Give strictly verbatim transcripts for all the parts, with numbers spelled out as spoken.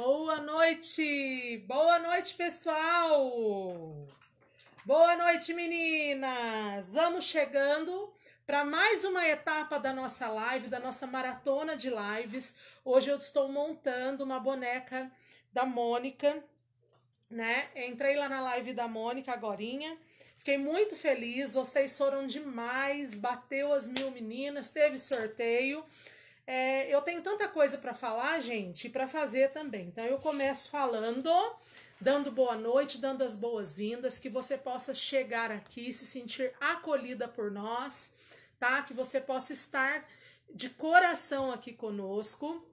Boa noite! Boa noite, pessoal! Boa noite, meninas! Vamos chegando para mais uma etapa da nossa live, da nossa maratona de lives. Hoje eu estou montando uma boneca da Mônica, né? Entrei lá na live da Mônica agorinha. Fiquei muito feliz, vocês foram demais, bateu as mil meninas, teve sorteio. É, eu tenho tanta coisa para falar, gente, e para fazer também. Então eu começo falando, dando boa noite, dando as boas-vindas, que você possa chegar aqui, se sentir acolhida por nós, tá? Que você possa estar de coração aqui conosco.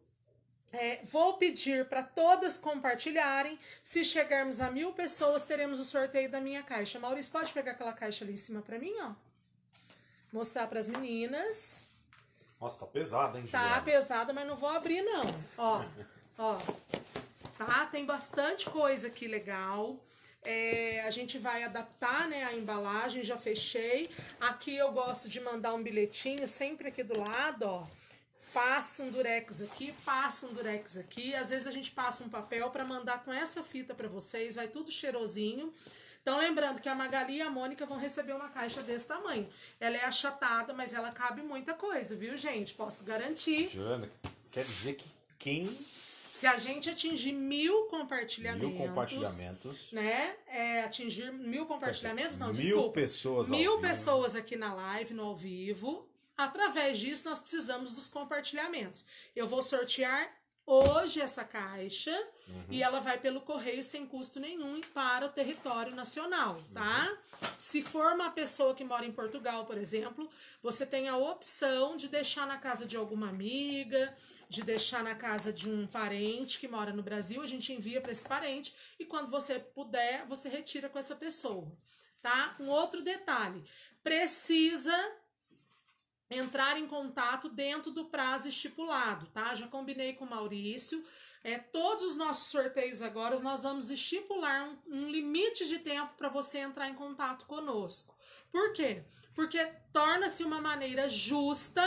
É, vou pedir para todas compartilharem. Se chegarmos a mil pessoas, teremos o sorteio da minha caixa. Maurício, pode pegar aquela caixa ali em cima para mim, ó. Mostrar para as meninas. Nossa, tá pesada, hein, Juliana? Tá pesada, mas não vou abrir, não. Ó, ó. Tá? Tem bastante coisa aqui legal. É, a gente vai adaptar, né, a embalagem, já fechei. Aqui eu gosto de mandar um bilhetinho, sempre aqui do lado, ó. Passa um durex aqui, passa um durex aqui. Às vezes a gente passa um papel para mandar com essa fita para vocês, vai tudo cheirosinho. Então lembrando que a Magali e a Mônica vão receber uma caixa desse tamanho. Ela é achatada, mas ela cabe muita coisa, viu, gente? Posso garantir. Juliana, quer dizer que quem... Se a gente atingir mil compartilhamentos... Mil compartilhamentos. Né? É, atingir mil compartilhamentos, não, mil desculpa. Mil pessoas ao vivo. Mil pessoas aqui na live, no ao vivo... Através disso, nós precisamos dos compartilhamentos. Eu vou sortear hoje essa caixa, uhum, e ela vai pelo correio sem custo nenhum para o território nacional, tá? Uhum. Se for uma pessoa que mora em Portugal, por exemplo, você tem a opção de deixar na casa de alguma amiga, de deixar na casa de um parente que mora no Brasil, a gente envia para esse parente e quando você puder, você retira com essa pessoa, tá? Um outro detalhe, precisa... entrar em contato dentro do prazo estipulado, tá? Já combinei com o Maurício. É, todos os nossos sorteios agora, nós vamos estipular um, um limite de tempo para você entrar em contato conosco. Por quê? Porque torna-se uma maneira justa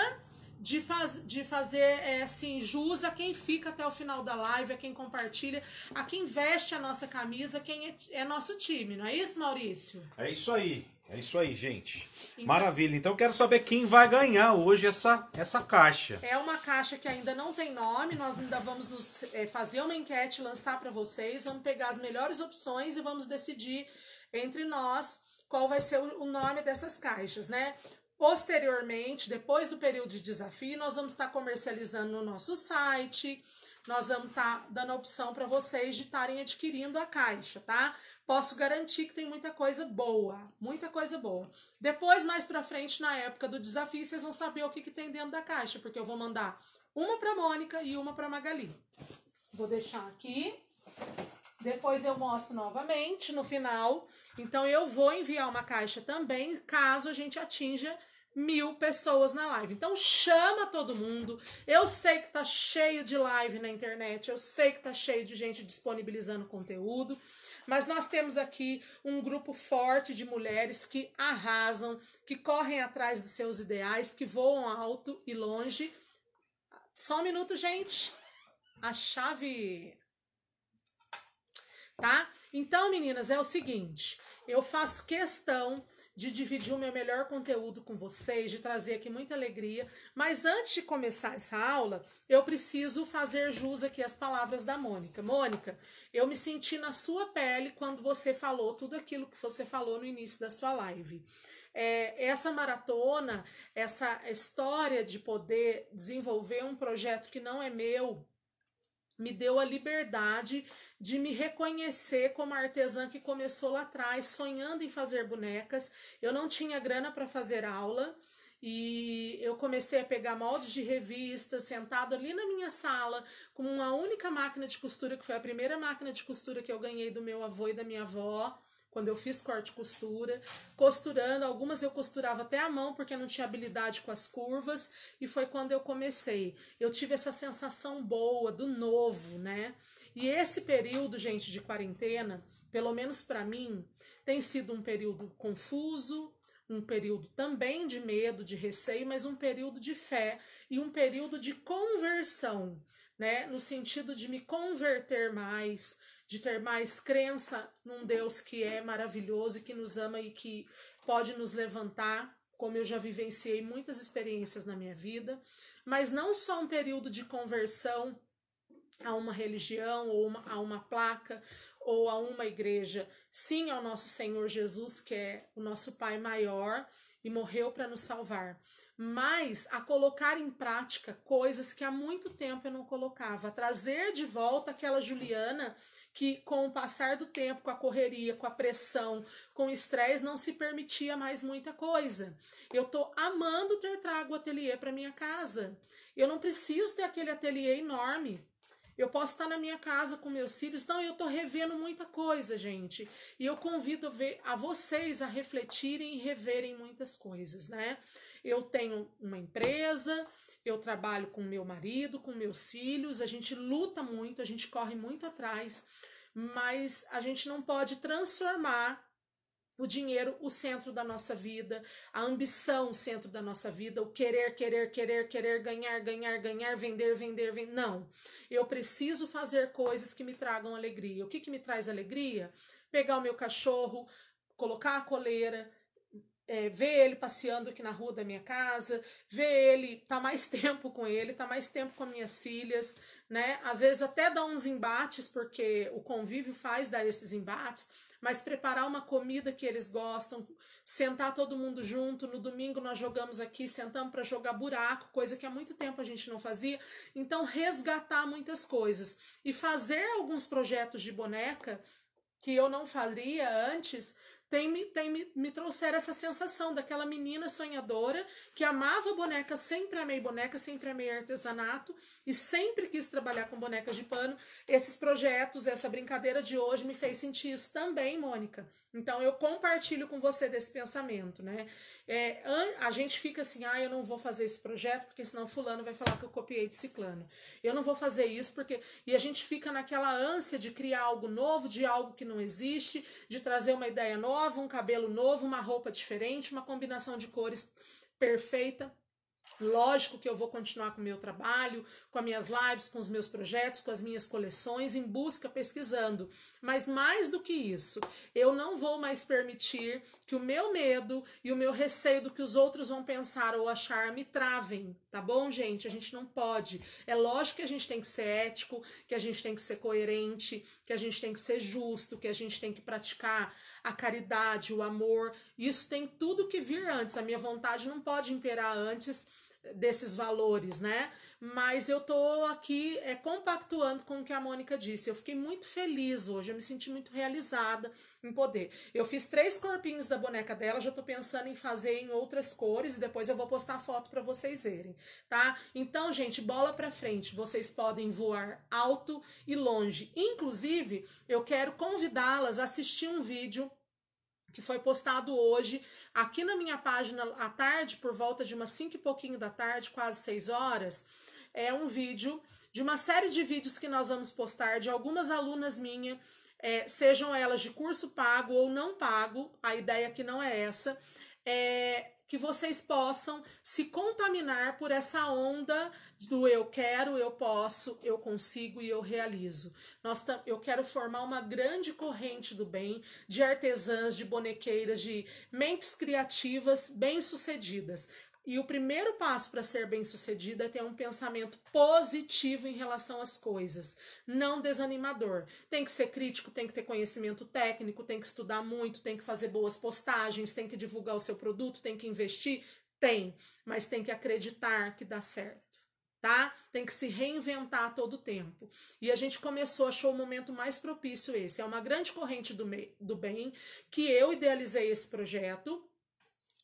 de, faz, de fazer, é, assim, jus a quem fica até o final da live, a quem compartilha, a quem veste a nossa camisa, quem é, é nosso time, não é isso, Maurício? É isso aí. É isso aí, gente. Então, maravilha. Então, quero saber quem vai ganhar hoje essa, essa caixa. É uma caixa que ainda não tem nome. Nós ainda vamos nos, é, fazer uma enquete, lançar para vocês. Vamos pegar as melhores opções e vamos decidir entre nós qual vai ser o, o nome dessas caixas, né? Posteriormente, depois do período de desafio, nós vamos estar comercializando no nosso site. Nós vamos estar dando a opção para vocês de estarem adquirindo a caixa, tá? Posso garantir que tem muita coisa boa, muita coisa boa. Depois, mais pra frente, na época do desafio, vocês vão saber o que, que tem dentro da caixa, porque eu vou mandar uma pra Mônica e uma pra Magali. Vou deixar aqui, depois eu mostro novamente no final. Então, eu vou enviar uma caixa também, caso a gente atinja mil pessoas na live. Então, chama todo mundo. Eu sei que tá cheio de live na internet, eu sei que tá cheio de gente disponibilizando conteúdo, mas nós temos aqui um grupo forte de mulheres que arrasam, que correm atrás dos seus ideais, que voam alto e longe. Só um minuto, gente. A chave... Tá? Então, meninas, é o seguinte. Eu faço questão de dividir o meu melhor conteúdo com vocês, de trazer aqui muita alegria. Mas antes de começar essa aula, eu preciso fazer jus aqui às palavras da Mônica. Mônica, eu me senti na sua pele quando você falou tudo aquilo que você falou no início da sua live. É, essa maratona, essa história de poder desenvolver um projeto que não é meu, me deu a liberdade de me reconhecer como a artesã que começou lá atrás, sonhando em fazer bonecas. Eu não tinha grana para fazer aula e eu comecei a pegar moldes de revista, sentado ali na minha sala, com uma única máquina de costura, que foi a primeira máquina de costura que eu ganhei do meu avô e da minha avó, quando eu fiz corte e costura, costurando. Algumas eu costurava até a mão, porque eu não tinha habilidade com as curvas, e foi quando eu comecei. Eu tive essa sensação boa, do novo, né? E esse período, gente, de quarentena, pelo menos para mim, tem sido um período confuso, um período também de medo, de receio, mas um período de fé e um período de conversão. né? No sentido de me converter mais, de ter mais crença num Deus que é maravilhoso e que nos ama e que pode nos levantar, como eu já vivenciei muitas experiências na minha vida, mas não só um período de conversão a uma religião, ou uma, a uma placa, ou a uma igreja. Sim, ao nosso Senhor Jesus, que é o nosso Pai maior e morreu para nos salvar, mas a colocar em prática coisas que há muito tempo eu não colocava, a trazer de volta aquela Juliana que, com o passar do tempo, com a correria, com a pressão, com o estresse, não se permitia mais muita coisa. Eu tô amando ter trago o ateliê para minha casa. Eu não preciso ter aquele ateliê enorme. Eu posso estar na minha casa com meus filhos. Não, eu estou revendo muita coisa, gente. E eu convido a vocês a refletirem e reverem muitas coisas, né? Eu tenho uma empresa, eu trabalho com meu marido, com meus filhos. A gente luta muito, a gente corre muito atrás. Mas a gente não pode transformar o dinheiro, o centro da nossa vida, a ambição, o centro da nossa vida, o querer, querer, querer, querer, ganhar, ganhar, ganhar, vender, vender, vender. Não, eu preciso fazer coisas que me tragam alegria. O que que me traz alegria? Pegar o meu cachorro, colocar a coleira, é, ver ele passeando aqui na rua da minha casa, ver ele, tá mais tempo com ele, tá mais tempo com as minhas filhas, né? Às vezes até dá uns embates, porque o convívio faz dar esses embates, mas preparar uma comida que eles gostam, sentar todo mundo junto, no domingo nós jogamos aqui, sentamos para jogar buraco, coisa que há muito tempo a gente não fazia. Então, resgatar muitas coisas e fazer alguns projetos de boneca que eu não faria antes, tem, tem, me, me trouxeram essa sensação daquela menina sonhadora que amava boneca, sempre amei boneca, sempre amei artesanato e sempre quis trabalhar com bonecas de pano. Esses projetos, essa brincadeira de hoje me fez sentir isso também, Mônica. Então eu compartilho com você desse pensamento, né? É, a gente fica assim, ah, eu não vou fazer esse projeto porque senão fulano vai falar que eu copiei de ciclano. Eu não vou fazer isso porque... E a gente fica naquela ânsia de criar algo novo, de algo que não existe, de trazer uma ideia nova, um cabelo novo, uma roupa diferente, uma combinação de cores perfeita. Lógico que eu vou continuar com o meu trabalho, com as minhas lives, com os meus projetos, com as minhas coleções, em busca, pesquisando. Mas mais do que isso, eu não vou mais permitir que o meu medo e o meu receio do que os outros vão pensar ou achar me travem, tá bom, gente? A gente não pode. É lógico que a gente tem que ser ético, que a gente tem que ser coerente, que a gente tem que ser justo, que a gente tem que praticar a caridade, o amor. Isso tem tudo que vir antes. A minha vontade não pode imperar antes desses valores, né? Mas eu tô aqui é, compactuando com o que a Mônica disse. Eu fiquei muito feliz hoje, eu me senti muito realizada em poder. Eu fiz três corpinhos da boneca dela, já tô pensando em fazer em outras cores e depois eu vou postar a foto para vocês verem, tá? Então, gente, bola pra frente. Vocês podem voar alto e longe. Inclusive, eu quero convidá-las a assistir um vídeo que foi postado hoje aqui na minha página à tarde, por volta de umas cinco e pouquinho da tarde, quase seis horas, é um vídeo de uma série de vídeos que nós vamos postar de algumas alunas minhas, é, sejam elas de curso pago ou não pago, a ideia aqui não é essa, é que vocês possam se contaminar por essa onda do eu quero, eu posso, eu consigo e eu realizo. Nós eu quero formar uma grande corrente do bem, de artesãs, de bonequeiras, de mentes criativas bem-sucedidas. E o primeiro passo para ser bem-sucedida é ter um pensamento positivo em relação às coisas, não desanimador. Tem que ser crítico, tem que ter conhecimento técnico, tem que estudar muito, tem que fazer boas postagens, tem que divulgar o seu produto, tem que investir, tem. Mas tem que acreditar que dá certo, tá? Tem que se reinventar a todo tempo. E a gente começou, achou o momento mais propício esse. É uma grande corrente do, do bem que eu idealizei esse projeto,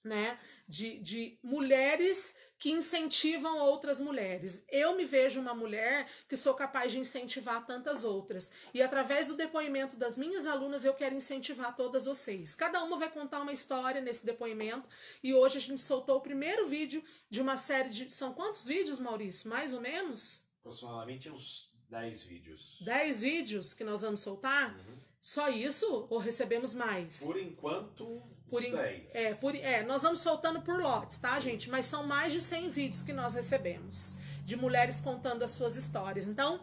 né, de, de mulheres que incentivam outras mulheres. Eu me vejo uma mulher que sou capaz de incentivar tantas outras. E através do depoimento das minhas alunas, eu quero incentivar todas vocês. Cada uma vai contar uma história nesse depoimento. E hoje a gente soltou o primeiro vídeo de uma série de... São quantos vídeos, Maurício? Mais ou menos? Aproximadamente uns dez vídeos. dez vídeos que nós vamos soltar? Uhum. Só isso? Ou recebemos mais? Por enquanto... Por in... é, por... é, nós vamos soltando por lotes, tá, gente? Mas são mais de cem vídeos que nós recebemos. de mulheres contando as suas histórias. Então,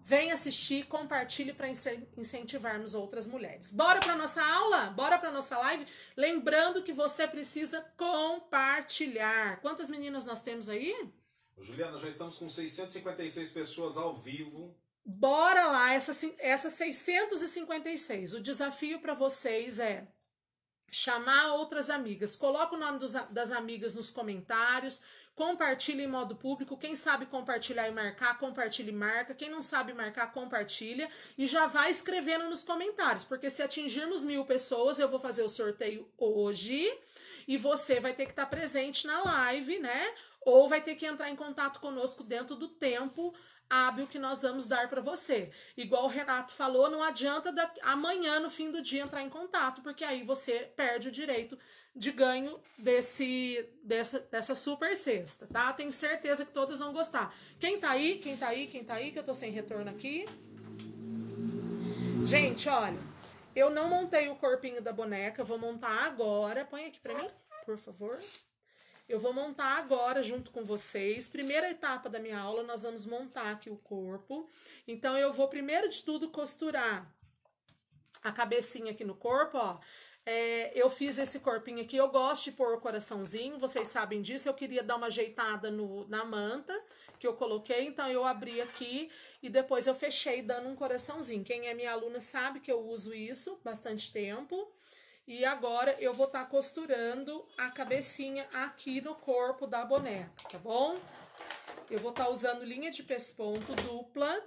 vem assistir, compartilhe para incentivarmos outras mulheres. Bora para nossa aula? Bora para nossa live? Lembrando que você precisa compartilhar. Quantas meninas nós temos aí? Juliana, já estamos com seiscentas e cinquenta e seis pessoas ao vivo. Bora lá, essas, essas seiscentas e cinquenta e seis. O desafio para vocês é chamar outras amigas. Coloca o nome dos, das amigas nos comentários. Compartilha em modo público, quem sabe compartilhar e marcar, compartilha e marca, quem não sabe marcar, compartilha e já vai escrevendo nos comentários, porque se atingirmos mil pessoas, eu vou fazer o sorteio hoje e você vai ter que estar presente na live, né? Ou vai ter que entrar em contato conosco dentro do tempo hábil que nós vamos dar para você. Igual o Renato falou, não adianta da, amanhã, no fim do dia, entrar em contato, porque aí você perde o direito de ganho desse, dessa, dessa super cesta, tá? Tenho certeza que todas vão gostar. Quem tá aí? Quem tá aí? Quem tá aí? Que eu tô sem retorno aqui. Gente, olha, eu não montei o corpinho da boneca, eu vou montar agora. Põe aqui pra mim, por favor. Eu vou montar agora junto com vocês. Primeira etapa da minha aula, nós vamos montar aqui o corpo. Então, eu vou primeiro de tudo costurar a cabecinha aqui no corpo, ó. É, eu fiz esse corpinho aqui, eu gosto de pôr o coraçãozinho, vocês sabem disso. Eu queria dar uma ajeitada no, na manta que eu coloquei, então eu abri aqui e depois eu fechei dando um coraçãozinho. Quem é minha aluna sabe que eu uso isso bastante tempo. E agora eu vou estar costurando a cabecinha aqui no corpo da boneca, tá bom? Eu vou estar usando linha de pesponto dupla.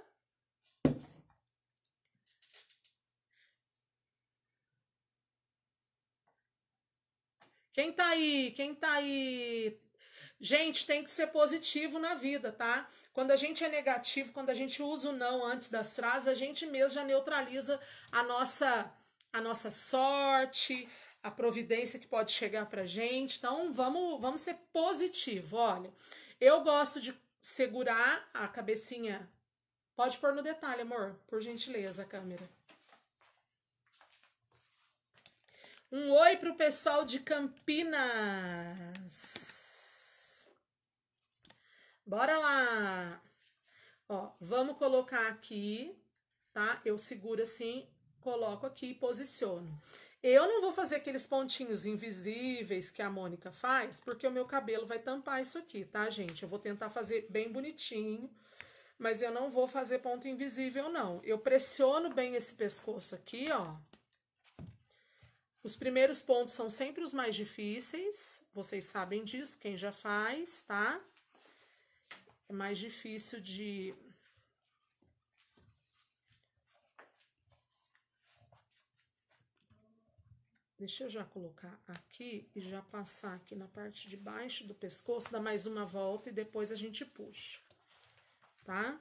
Quem tá aí? Quem tá aí? Gente, tem que ser positivo na vida, tá? Quando a gente é negativo, quando a gente usa o não antes das frases, a gente mesmo já neutraliza a nossa... a nossa sorte, a providência que pode chegar pra gente. Então, vamos, vamos ser positivo. Olha, eu gosto de segurar a cabecinha. Pode pôr no detalhe, amor, por gentileza, a câmera. Um oi pro pessoal de Campinas. Bora lá. Ó, vamos colocar aqui, tá? Eu seguro assim. Coloco aqui e posiciono. Eu não vou fazer aqueles pontinhos invisíveis que a Mônica faz, porque o meu cabelo vai tampar isso aqui, tá, gente? Eu vou tentar fazer bem bonitinho, mas eu não vou fazer ponto invisível, não. Eu pressiono bem esse pescoço aqui, ó. Os primeiros pontos são sempre os mais difíceis, vocês sabem disso, quem já faz, tá? É mais difícil de... Deixa eu já colocar aqui e já passar aqui na parte de baixo do pescoço, dá mais uma volta e depois a gente puxa, tá?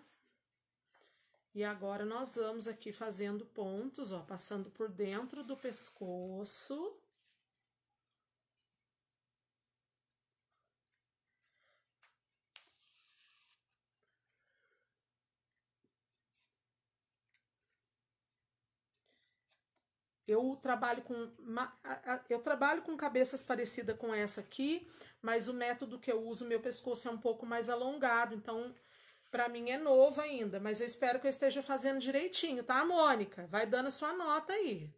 E agora nós vamos aqui fazendo pontos, ó, passando por dentro do pescoço. Eu trabalho com eu trabalho com cabeças parecidas com essa aqui, mas o método que eu uso, meu pescoço é um pouco mais alongado, então para mim é novo ainda, mas eu espero que eu esteja fazendo direitinho, tá, Mônica? Vai dando a sua nota aí.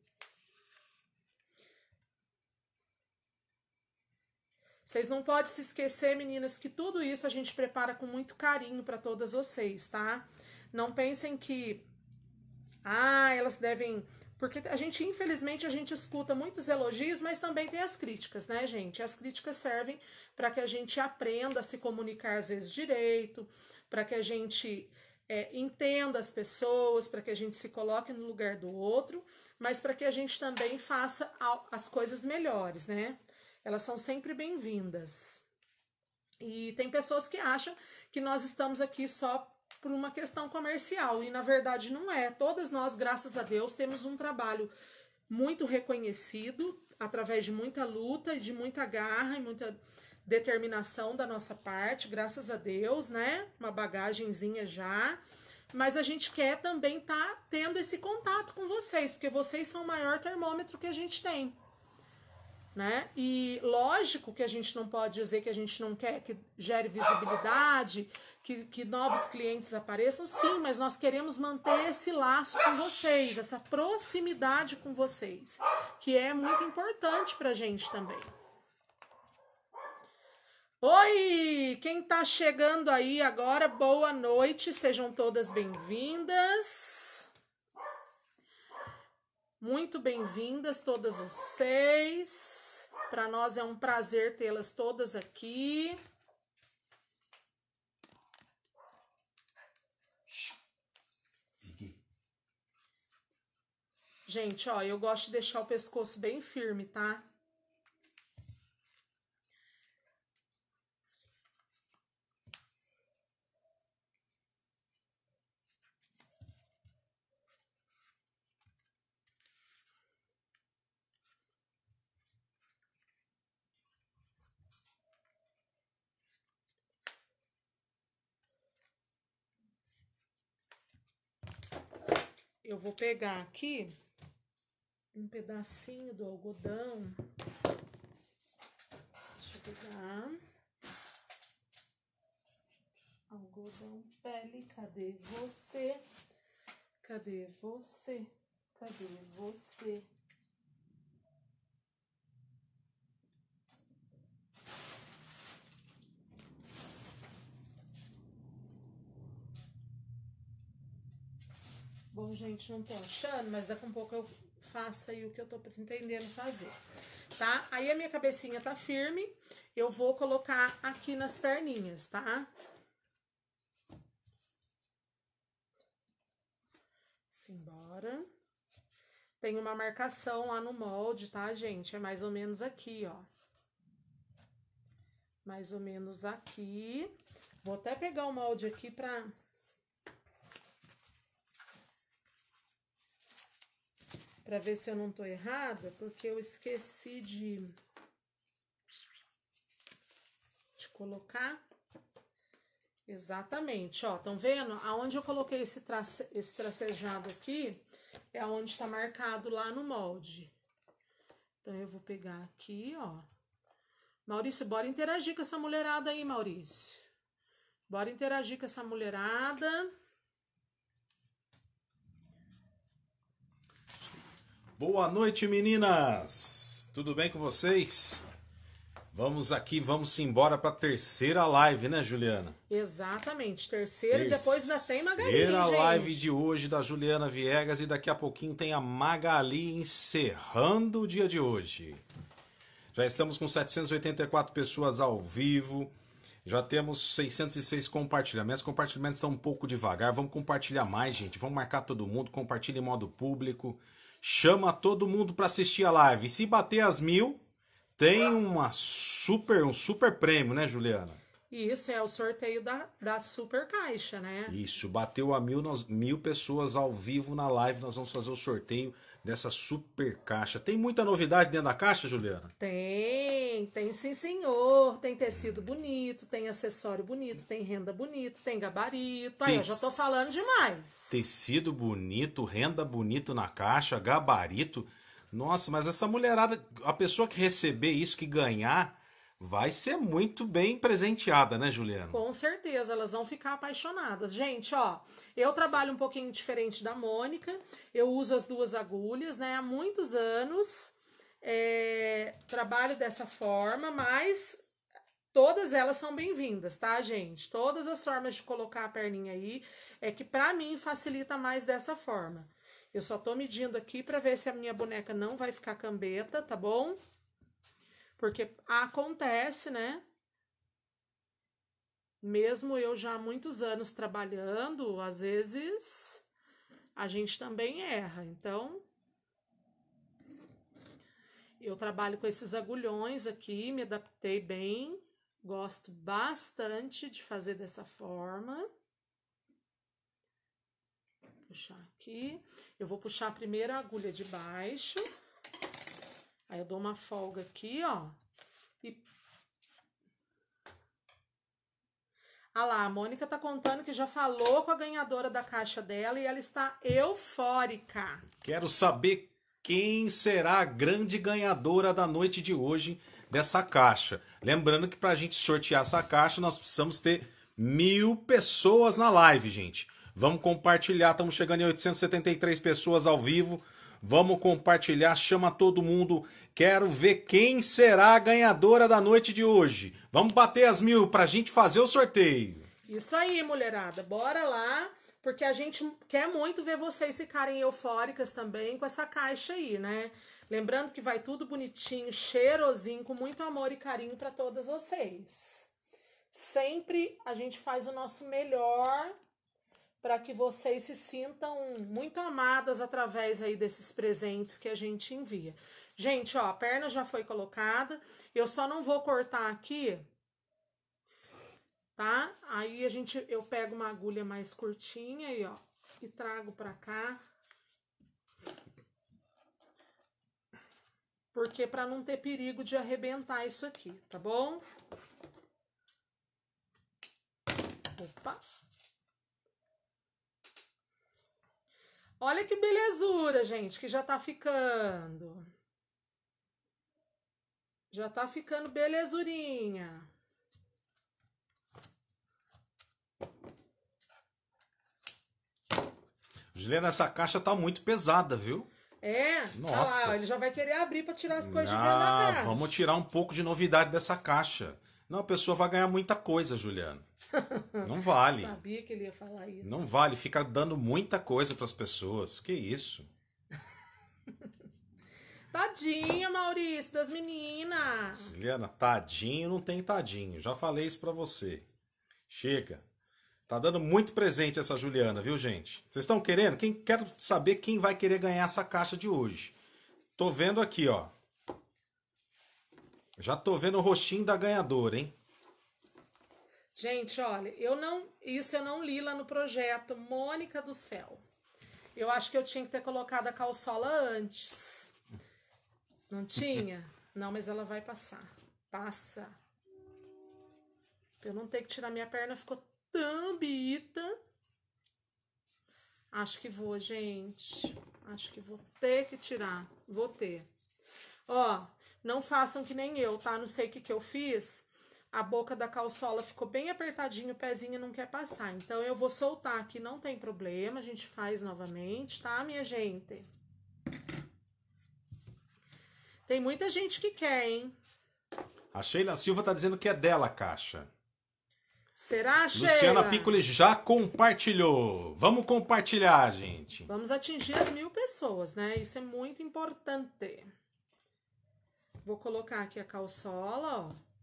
Vocês não podem se esquecer, meninas, que tudo isso a gente prepara com muito carinho para todas vocês, tá? Não pensem que ah, elas devem... Porque a gente, infelizmente, a gente escuta muitos elogios, mas também tem as críticas, né, gente? As críticas servem para que a gente aprenda a se comunicar, às vezes, direito, para que a gente é, entenda as pessoas, para que a gente se coloque no lugar do outro, mas para que a gente também faça as coisas melhores, né? Elas são sempre bem-vindas. E tem pessoas que acham que nós estamos aqui só por uma questão comercial, e na verdade não é. Todas nós, graças a Deus, temos um trabalho muito reconhecido, através de muita luta, e de muita garra e muita determinação da nossa parte, graças a Deus, né? Uma bagagenzinha já, mas a gente quer também tá tendo esse contato com vocês, porque vocês são o maior termômetro que a gente tem, né? E lógico que a gente não pode dizer que a gente não quer que gere visibilidade, que, que novos clientes apareçam, sim, mas nós queremos manter esse laço com vocês, essa proximidade com vocês, que é muito importante pra gente também. Oi, quem tá chegando aí agora, boa noite, sejam todas bem-vindas. Muito bem-vindas todas vocês. Para nós é um prazer tê-las todas aqui. Gente, ó, eu gosto de deixar o pescoço bem firme, tá? Eu vou pegar aqui um pedacinho do algodão. Deixa eu pegar. Algodão pele, cadê você? Cadê você? Cadê você? Bom, gente, não tô achando, mas daqui a um pouco eu faço aí o que eu tô pretendendo fazer, tá? Aí a minha cabecinha tá firme, eu vou colocar aqui nas perninhas, tá? Simbora. Tem uma marcação lá no molde, tá, gente? É mais ou menos aqui, ó. Mais ou menos aqui. Vou até pegar o molde aqui pra... Pra ver se eu não tô errada, porque eu esqueci de, de colocar. Exatamente, ó, estão vendo? Aonde eu coloquei esse, trace, esse tracejado aqui, é aonde tá marcado lá no molde. Então, eu vou pegar aqui, ó. Maurício, bora interagir com essa mulherada aí, Maurício. Bora interagir com essa mulherada. Boa noite, meninas! Tudo bem com vocês? Vamos aqui, vamos embora para a terceira live, né, Juliana? Exatamente, terceira, terceira e depois ainda tem Magali, gente. Terceira live de hoje da Juliana Viegas e daqui a pouquinho tem a Magali encerrando o dia de hoje. Já estamos com setecentas e oitenta e quatro pessoas ao vivo, já temos seiscentos e seis compartilhamentos. Compartilhamentos estão um pouco devagar, vamos compartilhar mais, gente. Vamos marcar todo mundo, compartilha em modo público. Chama todo mundo para assistir a live. E se bater as mil, tem uma super, um super prêmio, né, Juliana? Isso, é o sorteio da, da super caixa, né? Isso, bateu a mil, nós, mil pessoas ao vivo na live, nós vamos fazer o sorteio dessa super caixa. Tem muita novidade dentro da caixa, Juliana? Tem, tem sim, senhor. Tem tecido bonito, tem acessório bonito, tem renda bonito, tem gabarito. Aí, eu já tô falando demais. Tecido bonito, renda bonito na caixa, gabarito. Nossa, mas essa mulherada, a pessoa que receber isso, que ganhar, vai ser muito bem presenteada, né, Juliana? Com certeza, elas vão ficar apaixonadas. Gente, ó, eu trabalho um pouquinho diferente da Mônica, eu uso as duas agulhas, né, há muitos anos, é, trabalho dessa forma, mas todas elas são bem-vindas, tá, gente? Todas as formas de colocar a perninha aí, é que pra mim facilita mais dessa forma. Eu só tô medindo aqui pra ver se a minha boneca não vai ficar cambeta, tá bom? Porque acontece, né? Mesmo eu já há muitos anos trabalhando, às vezes a gente também erra. Então, eu trabalho com esses agulhões aqui, me adaptei bem. Gosto bastante de fazer dessa forma. Vou puxar aqui. Eu vou puxar a primeira agulha de baixo. Aí eu dou uma folga aqui, ó. E... Ah lá, a Mônica tá contando que já falou com a ganhadora da caixa dela e ela está eufórica. Quero saber quem será a grande ganhadora da noite de hoje dessa caixa. Lembrando que pra gente sortear essa caixa, nós precisamos ter mil pessoas na live, gente. Vamos compartilhar, estamos chegando em oitocentas e setenta e três pessoas ao vivo. Vamos compartilhar, chama todo mundo. Quero ver quem será a ganhadora da noite de hoje. Vamos bater as mil pra gente fazer o sorteio. Isso aí, mulherada. Bora lá, porque a gente quer muito ver vocês ficarem eufóricas também com essa caixa aí, né? Lembrando que vai tudo bonitinho, cheirosinho, com muito amor e carinho pra todas vocês. Sempre a gente faz o nosso melhor para que vocês se sintam muito amadas através aí desses presentes que a gente envia. Gente, ó, a perna já foi colocada, eu só não vou cortar aqui, tá? Aí a gente, eu pego uma agulha mais curtinha e, ó, e trago pra cá. Porque pra não ter perigo de arrebentar isso aqui, tá bom? Opa! Olha que belezura, gente, que já tá ficando. Já tá ficando belezurinha. Juliana, essa caixa tá muito pesada, viu? É, nossa. Tá lá, ele já vai querer abrir pra tirar as coisas de dentro da caixa. Vamos tirar um pouco de novidade dessa caixa. Não, a pessoa vai ganhar muita coisa, Juliana. Não vale. Eu sabia que ele ia falar isso. Não vale, fica dando muita coisa para as pessoas. Que isso? Tadinho, Maurício, das meninas. Juliana, tadinho não tem tadinho. Já falei isso para você. Chega. Tá dando muito presente essa Juliana, viu, gente? Vocês estão querendo? Quem quer saber quem vai querer ganhar essa caixa de hoje? Tô vendo aqui, ó. Já tô vendo o rostinho da ganhadora, hein? Gente, olha, eu não, isso eu não li lá no projeto, Mônica do céu. Eu acho que eu tinha que ter colocado a calçola antes. Não tinha? Não, mas ela vai passar. Passa. Pra eu não ter que tirar minha perna, ficou tão bonita. Acho que vou, gente. Acho que vou ter que tirar. Vou ter. Ó, não façam que nem eu, tá? Não sei o que que eu fiz. A boca da calçola ficou bem apertadinho, o pezinho não quer passar. Então, eu vou soltar aqui, não tem problema, a gente faz novamente, tá, minha gente? Tem muita gente que quer, hein? A Sheila Silva tá dizendo que é dela a caixa. Será, Sheila? Luciana Piccoli já compartilhou. Vamos compartilhar, gente. Vamos atingir as mil pessoas, né? Isso é muito importante. Vou colocar aqui a calçola, ó.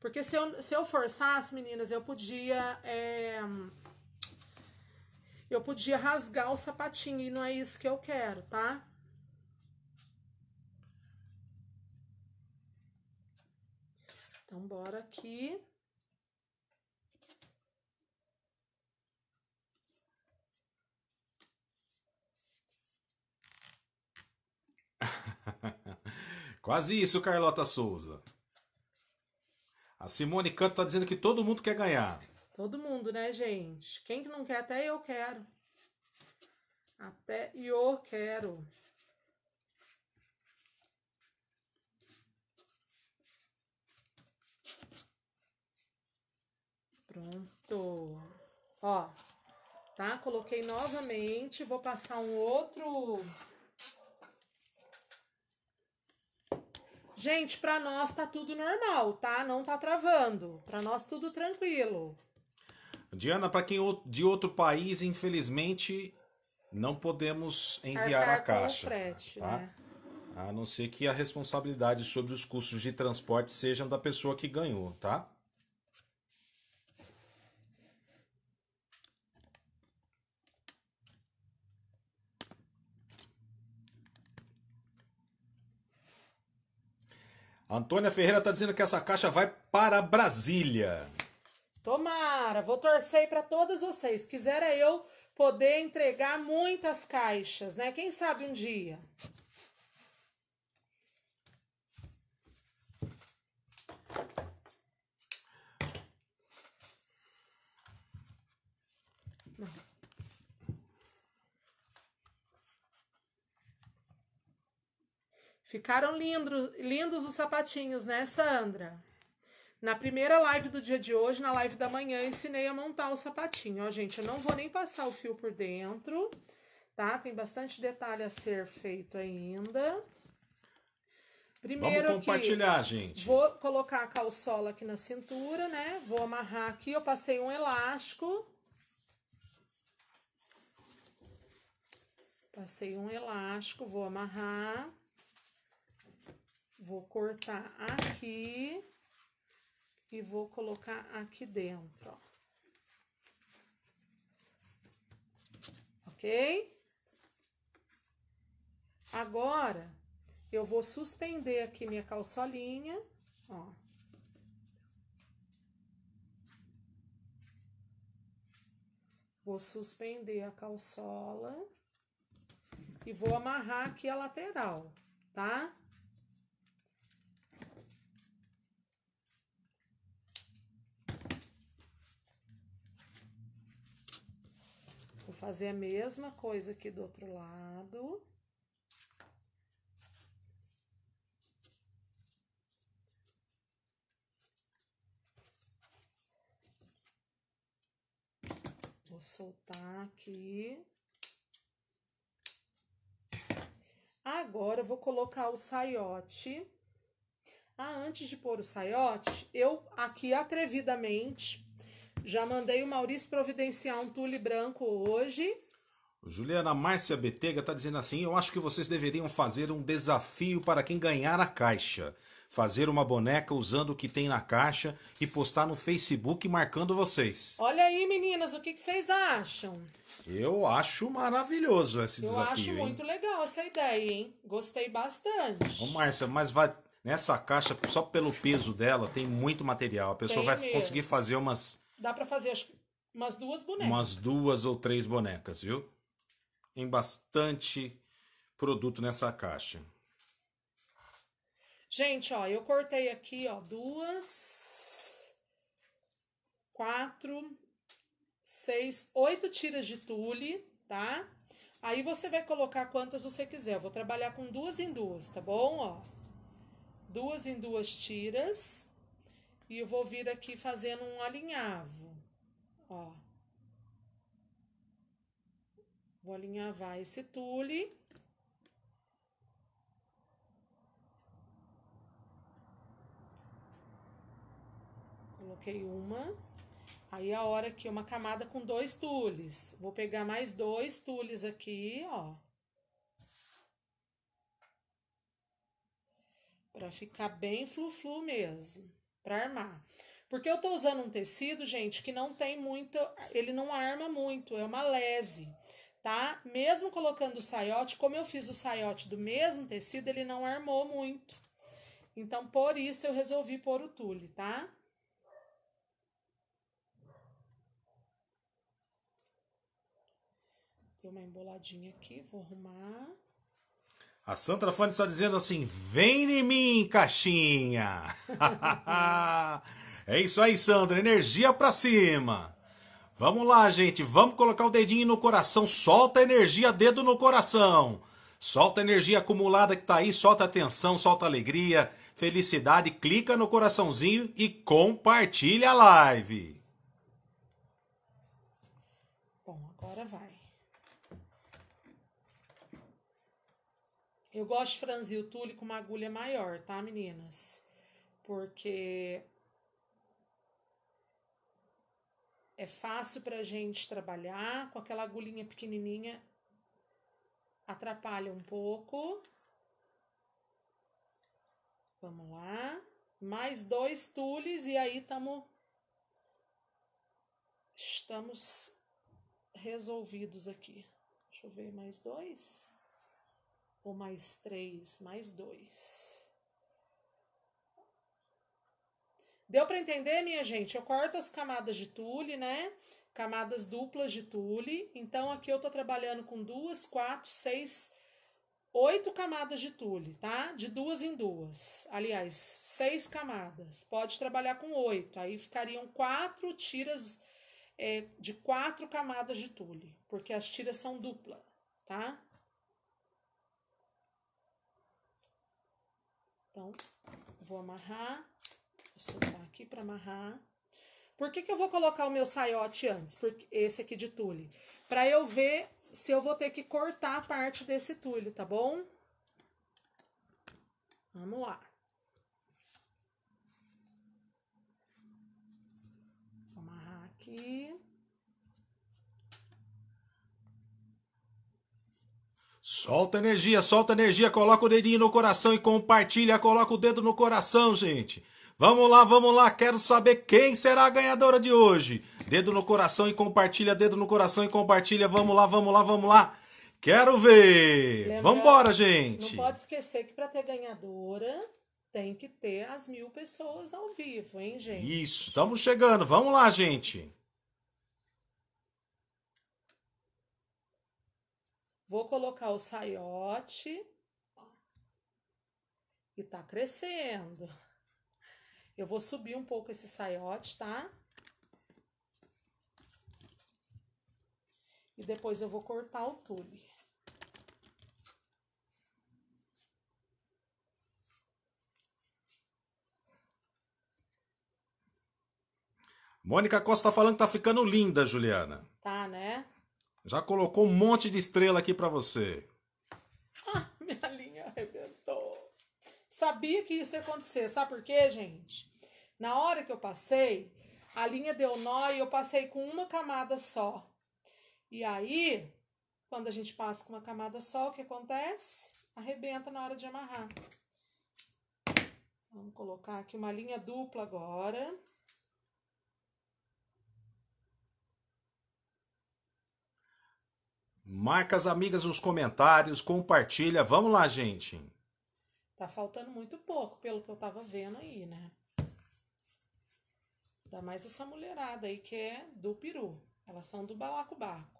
Porque se eu, se eu forçasse, meninas, eu podia, é, eu podia rasgar o sapatinho, e não é isso que eu quero, tá? Então, bora aqui. Quase isso, Carlota Souza. A Simone Canto tá dizendo que todo mundo quer ganhar. Todo mundo, né, gente? Quem que não quer? Até eu quero. Até eu quero. Pronto. Ó, tá? Coloquei novamente. Vou passar um outro... Gente, pra nós tá tudo normal, tá? Não tá travando. Pra nós tudo tranquilo. Diana, pra quem de outro país, infelizmente, não podemos enviar a caixa. Arcar com o frete, né? A não ser que a responsabilidade sobre os custos de transporte sejam da pessoa que ganhou, tá? Antônia Ferreira tá dizendo que essa caixa vai para Brasília. Tomara, vou torcer para todas vocês. Quisera eu poder entregar muitas caixas, né? Quem sabe um dia. Não. Ficaram lindo, lindos os sapatinhos, né, Sandra? Na primeira live do dia de hoje, na live da manhã, eu ensinei a montar o sapatinho. Ó, gente, eu não vou nem passar o fio por dentro, tá? Tem bastante detalhe a ser feito ainda. Primeiro vamos compartilhar, aqui, gente. Vou colocar a calçola aqui na cintura, né? Vou amarrar aqui, eu passei um elástico. Passei um elástico, vou amarrar. Vou cortar aqui e vou colocar aqui dentro, ó. Ok? Agora, eu vou suspender aqui minha calçolinha, ó. Vou suspender a calçola e vou amarrar aqui a lateral, tá? Vou fazer a mesma coisa aqui do outro lado. Vou soltar aqui. Agora eu vou colocar o saiote. Ah, antes de pôr o saiote, eu aqui atrevidamente já mandei o Maurício providenciar um tule branco hoje. Juliana Márcia Betega tá dizendo assim: eu acho que vocês deveriam fazer um desafio para quem ganhar a caixa. Fazer uma boneca usando o que tem na caixa e postar no Facebook marcando vocês. Olha aí, meninas, o que que vocês acham? Eu acho maravilhoso esse eu desafio. Eu acho muito hein? legal essa ideia, hein? Gostei bastante. Ô, Márcia, mas vai... nessa caixa, só pelo peso dela, tem muito material. A pessoa tem vai mesmo. conseguir fazer umas... Dá pra fazer acho, umas duas bonecas. Umas duas ou três bonecas, viu? Tem bastante produto nessa caixa. Gente, ó, eu cortei aqui, ó, duas, quatro, seis, oito tiras de tule, tá? Aí você vai colocar quantas você quiser. Eu vou trabalhar com duas em duas, tá bom? Ó, duas em duas tiras. E eu vou vir aqui fazendo um alinhavo, ó. Vou alinhavar esse tule. Coloquei uma, aí a hora que uma camada com dois tules, vou pegar mais dois tules aqui, ó, pra ficar bem flu-flu mesmo, pra armar. Porque eu tô usando um tecido, gente, que não tem muito, ele não arma muito, é uma lese, tá? Mesmo colocando o saiote, como eu fiz o saiote do mesmo tecido, ele não armou muito. Então, por isso eu resolvi pôr o tule, tá? Tem uma emboladinha aqui, vou arrumar. A Sandra Fani está dizendo assim: vem em mim, caixinha! É isso aí, Sandra, energia pra cima! Vamos lá, gente, vamos colocar o dedinho no coração, solta a energia, dedo no coração! Solta a energia acumulada que tá aí, solta a tensão, solta a alegria, felicidade, clica no coraçãozinho e compartilha a live! Bom, agora vai. Eu gosto de franzir o tule com uma agulha maior, tá, meninas? Porque é fácil pra gente trabalhar, com aquela agulhinha pequenininha atrapalha um pouco. Vamos lá. Mais dois tules e aí tamo... estamos resolvidos aqui. Deixa eu ver, mais dois... ou mais três, mais dois. Deu para entender, minha gente? Eu corto as camadas de tule, né? Camadas duplas de tule. Então, aqui eu tô trabalhando com duas, quatro, seis, oito camadas de tule, tá? De duas em duas. Aliás, seis camadas. Pode trabalhar com oito. Aí ficariam quatro tiras é, de quatro camadas de tule. Porque as tiras são dupla, tá? Então, vou amarrar, soltar aqui para amarrar. Por que que eu vou colocar o meu saiote antes? Porque esse aqui de tule. Para eu ver se eu vou ter que cortar a parte desse tule, tá bom? Vamos lá. Vou amarrar aqui. Solta energia, solta energia, coloca o dedinho no coração e compartilha, coloca o dedo no coração, gente. Vamos lá, vamos lá, quero saber quem será a ganhadora de hoje. Dedo no coração e compartilha, dedo no coração e compartilha, vamos lá, vamos lá, vamos lá. Quero ver. Lembra, vamos embora, gente. Não pode esquecer que para ter ganhadora tem que ter as mil pessoas ao vivo, hein, gente? Isso, estamos chegando, vamos lá, gente. Vou colocar o saiote e tá crescendo. Eu vou subir um pouco esse saiote, tá? E depois eu vou cortar o tule. Mônica Costa falando que tá ficando linda, Juliana. Tá, né? Já colocou um monte de estrela aqui pra você. Ah, minha linha arrebentou. Sabia que isso ia acontecer. Sabe por quê, gente? Na hora que eu passei, a linha deu nó e eu passei com uma camada só. E aí, quando a gente passa com uma camada só, o que acontece? Arrebenta na hora de amarrar. Vamos colocar aqui uma linha dupla agora. Marca as amigas nos comentários, compartilha. Vamos lá, gente. Tá faltando muito pouco, pelo que eu tava vendo aí, né? Ainda mais essa mulherada aí que é do peru. Elas são do balacobaco.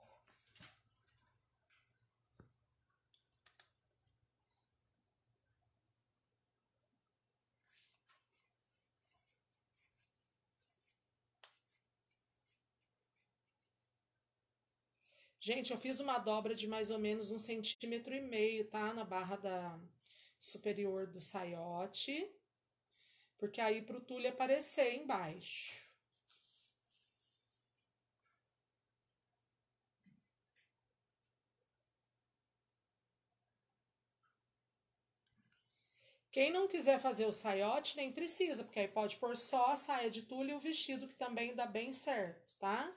Gente, eu fiz uma dobra de mais ou menos um centímetro e meio, tá? Na barra da superior do saiote, porque aí pro tule aparecer embaixo. Quem não quiser fazer o saiote, nem precisa, porque aí pode pôr só a saia de tule e o vestido, que também dá bem certo, tá?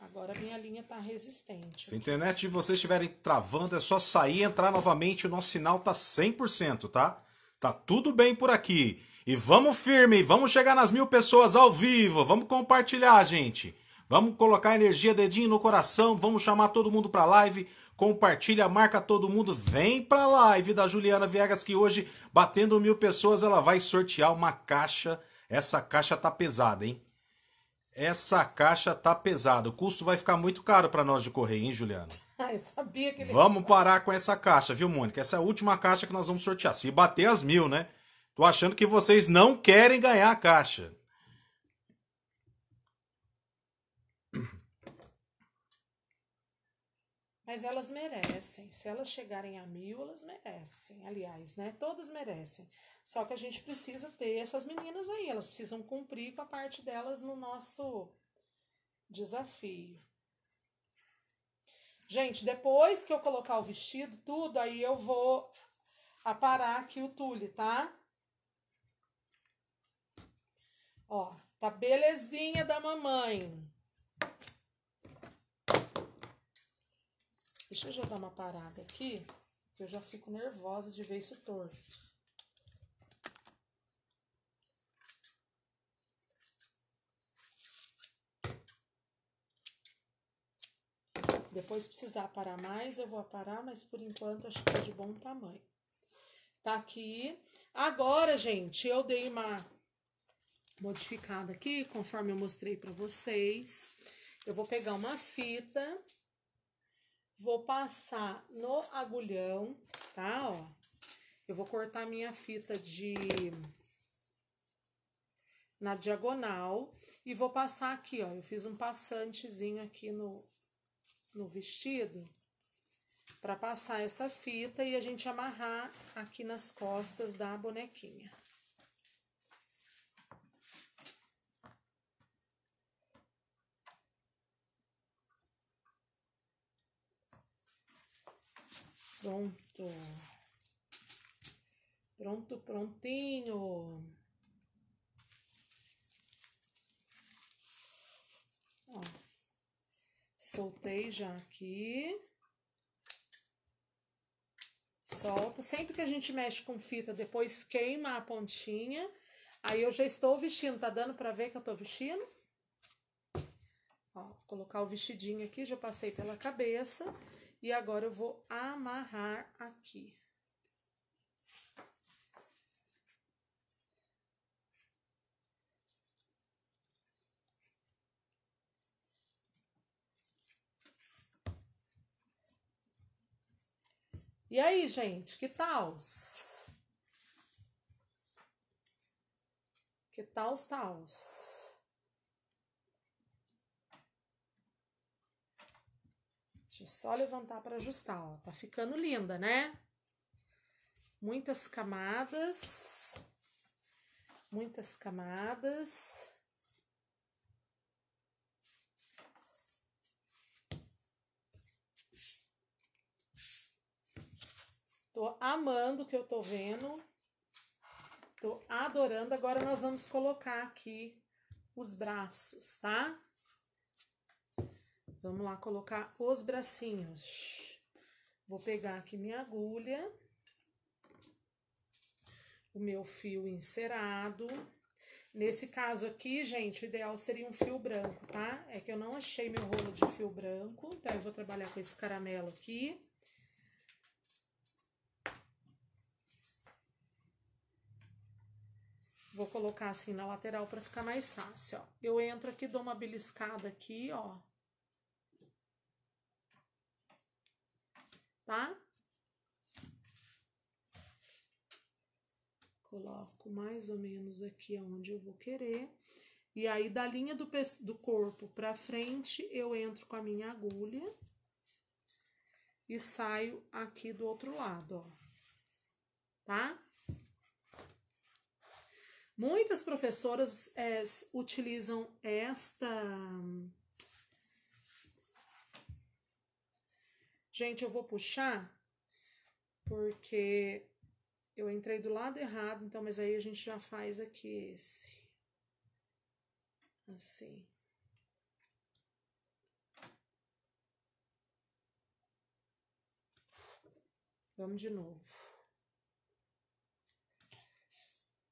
Agora minha linha tá resistente. Se a internet de vocês estiverem travando, é só sair e entrar novamente. O nosso sinal tá cem por cento, tá? Tá tudo bem por aqui. E vamos firme, vamos chegar nas mil pessoas ao vivo. Vamos compartilhar, gente. Vamos colocar energia, dedinho no coração. Vamos chamar todo mundo pra live. Compartilha, marca todo mundo. Vem pra live da Juliana Viegas, que hoje, batendo mil pessoas, ela vai sortear uma caixa. Essa caixa tá pesada, hein? Essa caixa tá pesada. O custo vai ficar muito caro para nós de correio, hein, Juliana? Ah, eu sabia que ele... Vamos parar com essa caixa, viu, Mônica? Essa é a última caixa que nós vamos sortear. Se bater as mil, né? Tô achando que vocês não querem ganhar a caixa. Mas elas merecem. Se elas chegarem a mil, elas merecem. Aliás, né? Todas merecem. Só que a gente precisa ter essas meninas aí. Elas precisam cumprir com a parte delas no nosso desafio. Gente, depois que eu colocar o vestido, tudo, aí eu vou aparar aqui o tule, tá? Ó, tá belezinha da mamãe. Deixa eu já dar uma parada aqui, que eu já fico nervosa de ver isso torto. Depois, se precisar parar mais, eu vou aparar, mas por enquanto acho que tá de bom tamanho. Tá aqui. Agora, gente, eu dei uma modificada aqui, conforme eu mostrei pra vocês. Eu vou pegar uma fita, vou passar no agulhão, tá? Ó, eu vou cortar minha fita de... na diagonal e vou passar aqui, ó. Eu fiz um passantezinho aqui no... no vestido, para passar essa fita e a gente amarrar aqui nas costas da bonequinha. Pronto. Pronto, prontinho. Ó, soltei já aqui. Solta. Sempre que a gente mexe com fita, depois queima a pontinha. Aí eu já estou vestindo. Tá dando pra ver que eu tô vestindo? Ó, vou colocar o vestidinho aqui, já passei pela cabeça. E agora eu vou amarrar aqui. E aí, gente, que tal? Que tal os tals? Deixa eu só levantar para ajustar, ó. Tá ficando linda, né? Muitas camadas. Muitas camadas. Tô amando o que eu tô vendo. Tô adorando. Agora nós vamos colocar aqui os braços, tá? Vamos lá colocar os bracinhos. Vou pegar aqui minha agulha, o meu fio encerado. Nesse caso aqui, gente, o ideal seria um fio branco, tá? É que eu não achei meu rolo de fio branco, então eu vou trabalhar com esse caramelo aqui. Vou colocar assim na lateral para ficar mais fácil, ó. Eu entro aqui, dou uma beliscada aqui, ó. Tá? Coloco mais ou menos aqui onde eu vou querer. E aí, da linha do, do corpo pra frente, eu entro com a minha agulha e saio aqui do outro lado, ó. Tá? Muitas professoras é, utilizam esta... Gente, eu vou puxar, porque eu entrei do lado errado, então, mas aí a gente já faz aqui esse. Assim. Vamos de novo.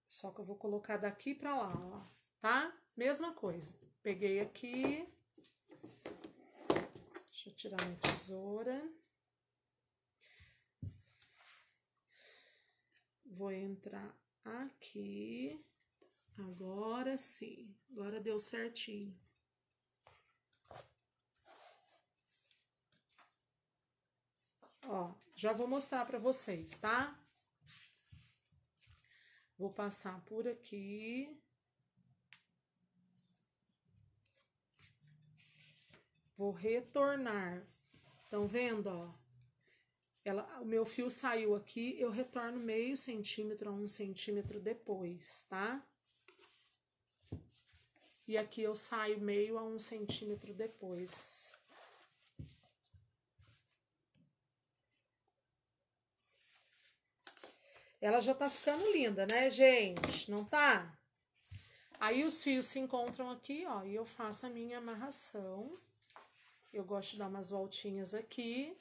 Só que eu vou colocar daqui pra lá, ó, tá? Mesma coisa. Peguei aqui... Deixa eu tirar minha tesoura. Vou entrar aqui. Agora sim. Agora deu certinho. Ó, já vou mostrar pra vocês, tá? Vou passar por aqui. Vou retornar. Estão vendo, ó? Ela, o meu fio saiu aqui, eu retorno meio centímetro a um centímetro depois, tá? E aqui eu saio meio a um centímetro depois. Ela já tá ficando linda, né, gente? Não tá? Aí os fios se encontram aqui, ó, e eu faço a minha amarração. Eu gosto de dar umas voltinhas aqui,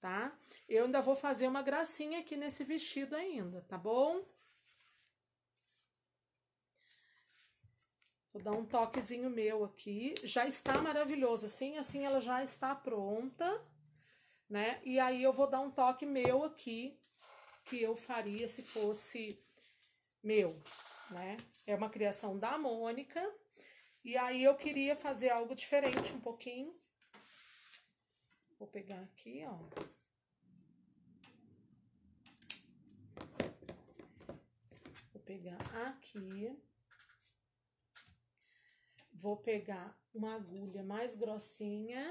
tá? Eu ainda vou fazer uma gracinha aqui nesse vestido ainda, tá bom? Vou dar um toquezinho meu aqui. Já está maravilhoso, assim, assim ela já está pronta, né? E aí eu vou dar um toque meu aqui, que eu faria se fosse meu, né? É uma criação da Mônica. E aí, eu queria fazer algo diferente um pouquinho. Vou pegar aqui, ó. Vou pegar aqui. Vou pegar uma agulha mais grossinha.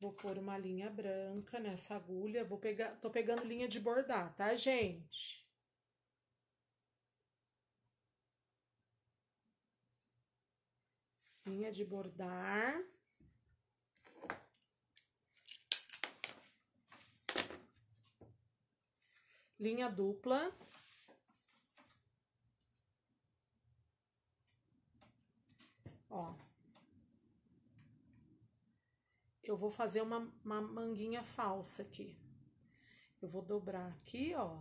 Vou pôr uma linha branca nessa agulha. Vou pegar, tô pegando linha de bordar, tá, gente? Linha de bordar. Linha dupla. Ó. Eu vou fazer uma, uma manguinha falsa aqui. Eu vou dobrar aqui, ó,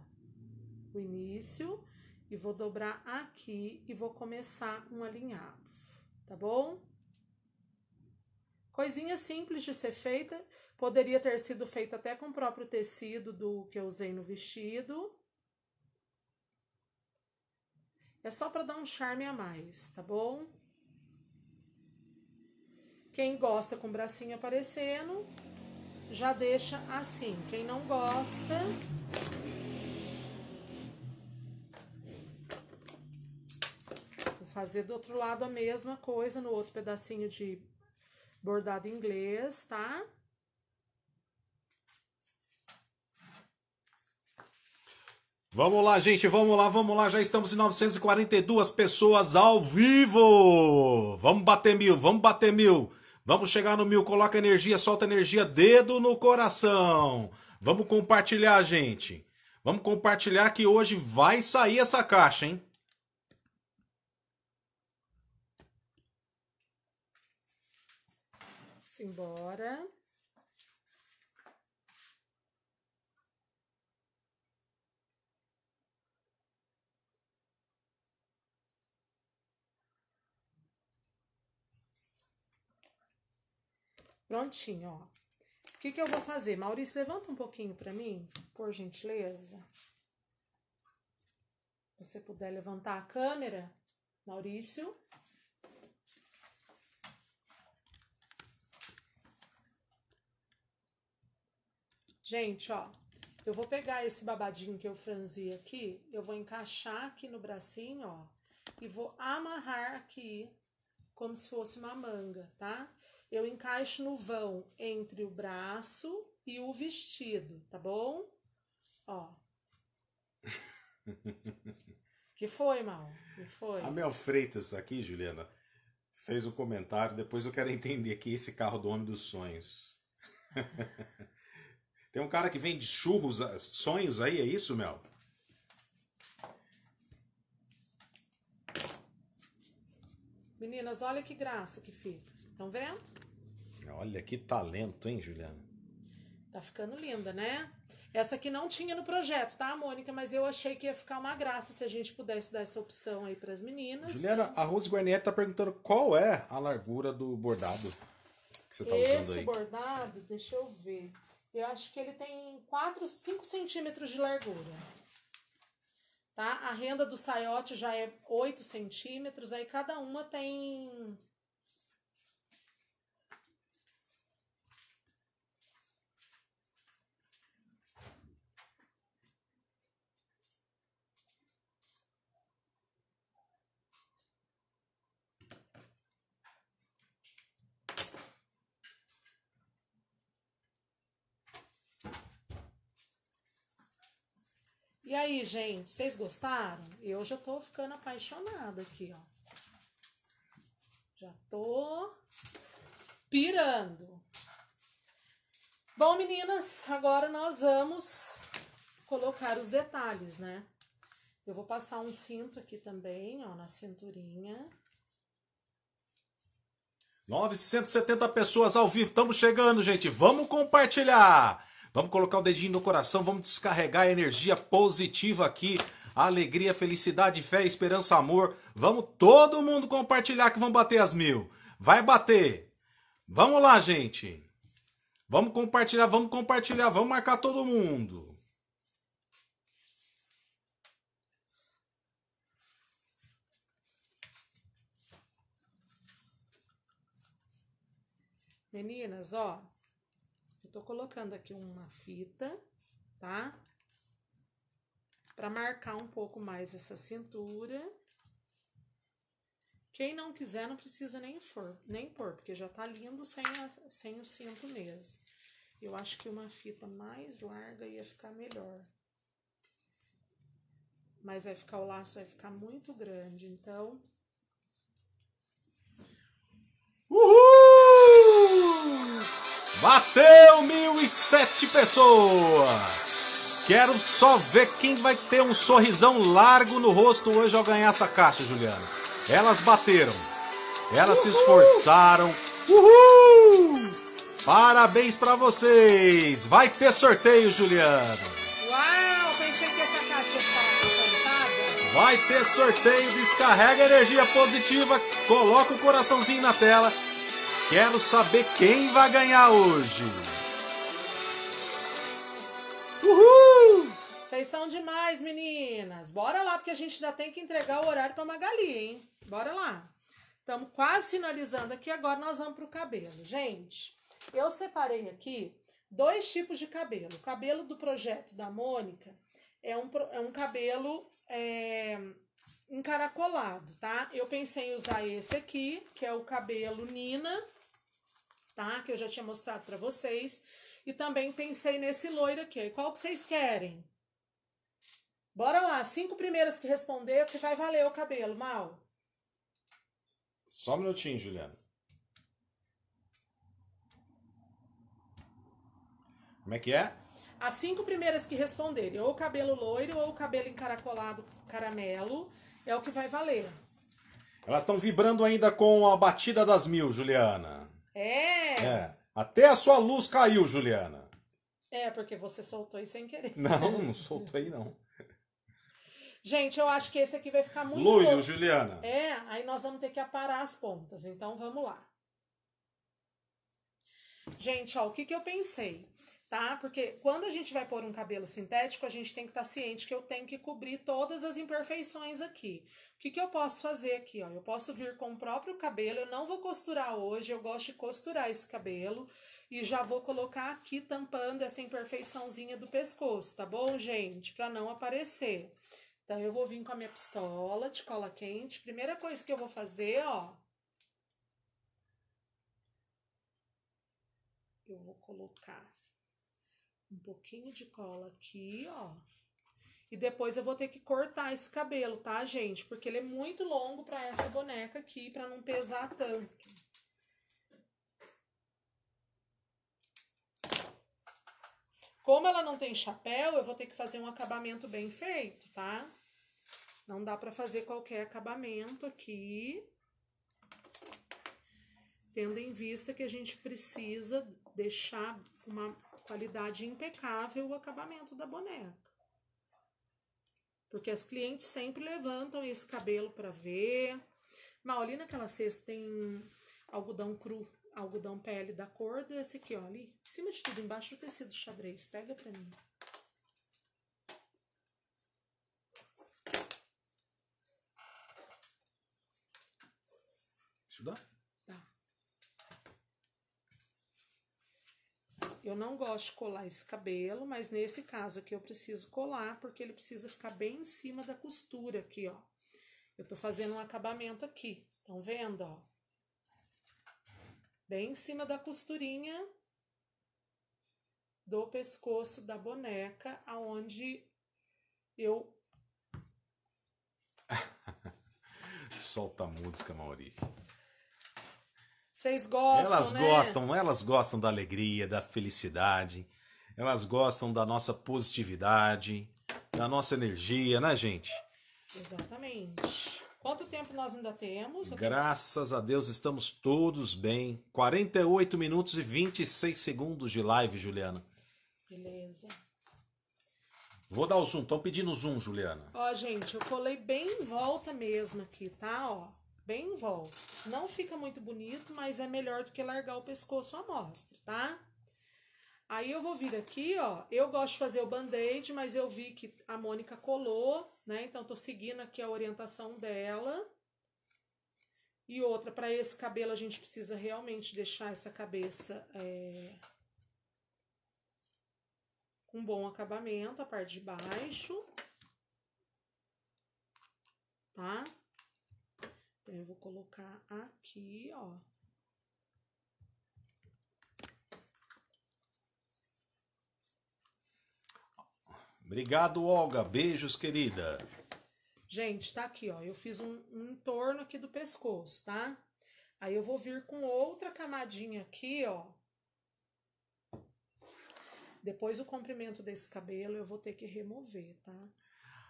o início. E vou dobrar aqui e vou começar um alinhavo, tá bom? Coisinha simples de ser feita. Poderia ter sido feita até com o próprio tecido do que eu usei no vestido. É só para dar um charme a mais, tá bom? Quem gosta com o bracinho aparecendo, já deixa assim. Quem não gosta, vou fazer do outro lado a mesma coisa, no outro pedacinho de bordado inglês, tá? Vamos lá, gente, vamos lá, vamos lá, já estamos em novecentas e quarenta e duas pessoas ao vivo! Vamos bater mil, vamos bater mil, vamos chegar no mil, coloca energia, solta energia, dedo no coração! Vamos compartilhar, gente, vamos compartilhar que hoje vai sair essa caixa, hein? Simbora... Prontinho, ó. O que que eu vou fazer? Maurício, levanta um pouquinho pra mim, por gentileza. Se você puder levantar a câmera, Maurício. Gente, ó, eu vou pegar esse babadinho que eu franzi aqui, eu vou encaixar aqui no bracinho, ó, e vou amarrar aqui como se fosse uma manga, tá? Eu encaixo no vão entre o braço e o vestido, tá bom? Ó. Que foi, Mal? Que foi? A Mel Freitas aqui, Juliana, fez um comentário. Depois eu quero entender aqui esse carro do Homem dos Sonhos. Tem um cara que vende churros, sonhos aí, é isso, Mel? Meninas, olha que graça que fica. Estão vendo? Olha que talento, hein, Juliana? Tá ficando linda, né? Essa aqui não tinha no projeto, tá, Mônica? Mas eu achei que ia ficar uma graça se a gente pudesse dar essa opção aí pras meninas. Juliana, né? A Rose Guarnieri tá perguntando qual é a largura do bordado que você tá Esse usando aí. Esse bordado, deixa eu ver. Eu acho que ele tem quatro, cinco centímetros de largura. Tá? A renda do saiote já é oito centímetros, aí cada uma tem... E aí, gente, vocês gostaram? Eu já tô ficando apaixonada aqui, ó. Já tô pirando. Bom, meninas, agora nós vamos colocar os detalhes, né? Eu vou passar um cinto aqui também, ó, na cinturinha. novecentas e setenta pessoas ao vivo, estamos chegando, gente. Vamos compartilhar! Vamos colocar o dedinho no coração, vamos descarregar a energia positiva aqui, alegria, felicidade, fé, esperança, amor. Vamos todo mundo compartilhar que vamos bater as mil. Vai bater. Vamos lá, gente. Vamos compartilhar, vamos compartilhar, vamos marcar todo mundo. Meninas, ó. Tô colocando aqui uma fita, tá? Pra marcar um pouco mais essa cintura. Quem não quiser, não precisa nem, for, nem pôr, porque já tá lindo sem, a, sem o cinto mesmo. Eu acho que uma fita mais larga ia ficar melhor. Mas vai ficar, o laço vai ficar muito grande, então... Uhul! Bateu mil e sete pessoas! Quero só ver quem vai ter um sorrisão largo no rosto hoje ao ganhar essa caixa, Juliana. Elas bateram. Elas Uhul! Se esforçaram. Uhul! Parabéns pra vocês! Vai ter sorteio, Juliana! Uau! Pensei que essa caixa estava encantada. Vai ter sorteio, descarrega energia positiva, coloca o coraçãozinho na tela. Quero saber quem vai ganhar hoje. Uhul! Vocês são demais, meninas! Bora lá, porque a gente ainda tem que entregar o horário pra Magali, hein? Bora lá! Estamos quase finalizando aqui, agora nós vamos pro cabelo. Gente... Eu separei aqui dois tipos de cabelo. O cabelo do projeto da Mônica é um, é um cabelo é, encaracolado, tá? Eu pensei em usar esse aqui, que é o cabelo Nina, tá? Que eu já tinha mostrado pra vocês. E também pensei nesse loiro aqui. E qual que vocês querem? Bora lá, cinco primeiras que responder, porque vai valer o cabelo, Mal. Só um minutinho, Juliana. Como é que é? As cinco primeiras que responderem, ou cabelo loiro ou cabelo encaracolado caramelo, é o que vai valer. Elas estão vibrando ainda com a batida das mil, Juliana. É. é. Até a sua luz caiu, Juliana. É, porque você soltou isso sem querer. Não, não soltei não. Gente, eu acho que esse aqui vai ficar muito loiro, louco. Juliana. É, aí nós vamos ter que aparar as pontas, então vamos lá. Gente, ó, o que que eu pensei? Tá? Porque quando a gente vai pôr um cabelo sintético, a gente tem que estar ciente que eu tenho que cobrir todas as imperfeições aqui. O que que eu posso fazer aqui, ó? Eu posso vir com o próprio cabelo, eu não vou costurar hoje, eu gosto de costurar esse cabelo. E já vou colocar aqui tampando essa imperfeiçãozinha do pescoço, tá bom, gente? Pra não aparecer. Então, eu vou vir com a minha pistola de cola quente. Primeira coisa que eu vou fazer, ó. Eu vou colocar... um pouquinho de cola aqui, ó. E depois eu vou ter que cortar esse cabelo, tá, gente? Porque ele é muito longo pra essa boneca aqui, pra não pesar tanto. Como ela não tem chapéu, eu vou ter que fazer um acabamento bem feito, tá? Não dá pra fazer qualquer acabamento aqui. Tendo em vista que a gente precisa deixar uma... qualidade impecável o acabamento da boneca. Porque as clientes sempre levantam esse cabelo para ver. Mas ali naquela cesta tem algodão cru, algodão pele da cor desse aqui, ó, ali. Em cima de tudo, embaixo do tecido xadrez. Pega para mim. Isso dá? Eu não gosto de colar esse cabelo, mas nesse caso aqui eu preciso colar, porque ele precisa ficar bem em cima da costura aqui, ó. Eu tô fazendo um acabamento aqui, estão vendo, ó? Bem em cima da costurinha do pescoço da boneca, aonde eu... Solta a música, Maurício. Vocês gostam, elas né? gostam, elas gostam da alegria, da felicidade, elas gostam da nossa positividade, da nossa energia, né, gente? Exatamente. Quanto tempo nós ainda temos? Graças a Deus, estamos todos bem. quarenta e oito minutos e vinte e seis segundos de live, Juliana. Beleza. Vou dar o zoom, estão pedindo zoom, Juliana. Ó, gente, eu colei bem em volta mesmo aqui, tá? Ó. Bem em volta. Não fica muito bonito, mas é melhor do que largar o pescoço à mostra, tá? Aí eu vou vir aqui, ó. Eu gosto de fazer o band-aid, mas eu vi que a Mônica colou, né? Então, tô seguindo aqui a orientação dela. E outra, pra esse cabelo, a gente precisa realmente deixar essa cabeça é... com bom acabamento, a parte de baixo. Tá? Então, eu vou colocar aqui, ó. Obrigado, Olga. Beijos, querida. Gente, tá aqui, ó. Eu fiz um, um entorno aqui do pescoço, tá? Aí eu vou vir com outra camadinha aqui, ó. Depois o comprimento desse cabelo eu vou ter que remover, tá?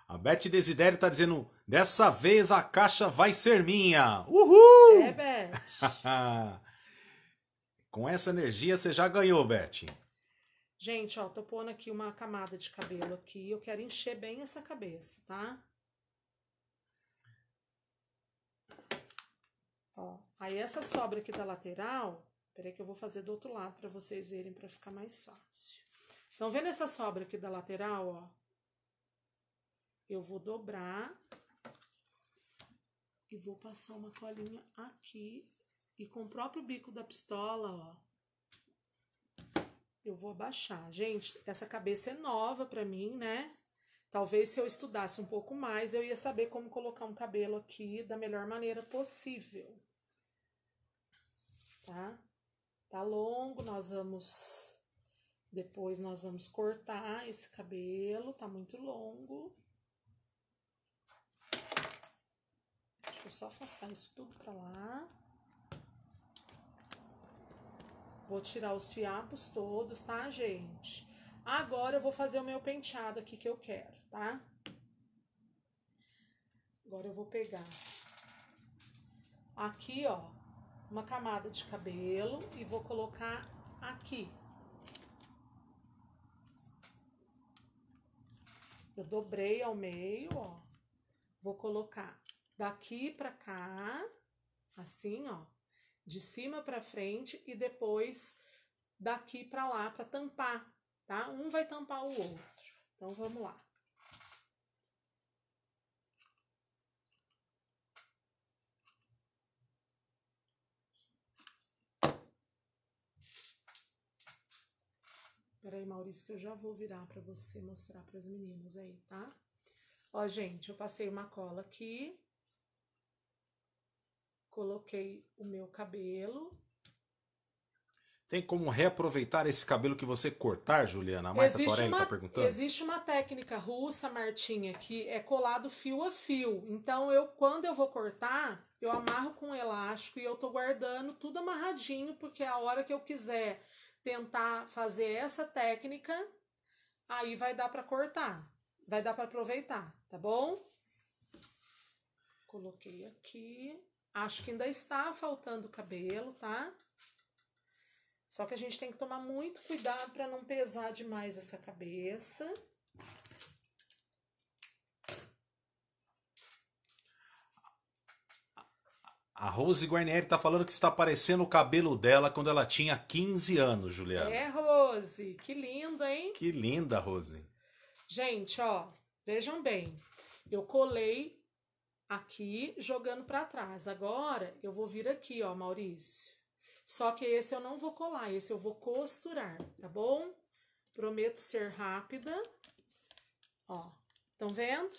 A Beth Desidério tá dizendo, dessa vez a caixa vai ser minha. Uhul! É, Beth. Com essa energia você já ganhou, Beth. Gente, ó, tô pondo aqui uma camada de cabelo aqui. Eu quero encher bem essa cabeça, tá? Ó, aí essa sobra aqui da lateral... Peraí que eu vou fazer do outro lado pra vocês verem, pra ficar mais fácil. Estão vendo essa sobra aqui da lateral, ó? Eu vou dobrar e vou passar uma colinha aqui. E com o próprio bico da pistola, ó, eu vou abaixar. Gente, essa cabeça é nova pra mim, né? Talvez se eu estudasse um pouco mais, eu ia saber como colocar um cabelo aqui da melhor maneira possível. Tá? Tá longo, nós vamos... Depois nós vamos cortar esse cabelo, tá muito longo. Deixa eu só afastar isso tudo pra lá. Vou tirar os fiapos todos, tá, gente? Agora eu vou fazer o meu penteado aqui que eu quero, tá? Agora eu vou pegar aqui, ó, uma camada de cabelo e vou colocar aqui. Eu dobrei ao meio, ó. Vou colocar daqui pra cá, assim, ó. De cima pra frente e depois daqui pra lá pra tampar, tá? Um vai tampar o outro. Então, vamos lá. Peraí, Maurício, que eu já vou virar pra você mostrar pras meninas aí, tá? Ó, gente, eu passei uma cola aqui. Coloquei o meu cabelo. Tem como reaproveitar esse cabelo que você cortar, Juliana? A Marta Torelli tá perguntando. Existe uma técnica russa, Martinha, que é colado fio a fio. Então, eu quando eu vou cortar, eu amarro com um elástico e eu tô guardando tudo amarradinho, porque a hora que eu quiser... tentar fazer essa técnica, aí vai dar pra cortar, vai dar pra aproveitar, tá bom? Coloquei aqui, acho que ainda está faltando cabelo, tá? Só que a gente tem que tomar muito cuidado pra não pesar demais essa cabeça. A Rose Guarnieri tá falando que está aparecendo o cabelo dela quando ela tinha quinze anos, Juliana. É, Rose. Que linda, hein? Que linda, Rose. Gente, ó, vejam bem. Eu colei aqui, jogando pra trás. Agora, eu vou vir aqui, ó, Maurício. Só que esse eu não vou colar, esse eu vou costurar, tá bom? Prometo ser rápida. Ó, estão vendo?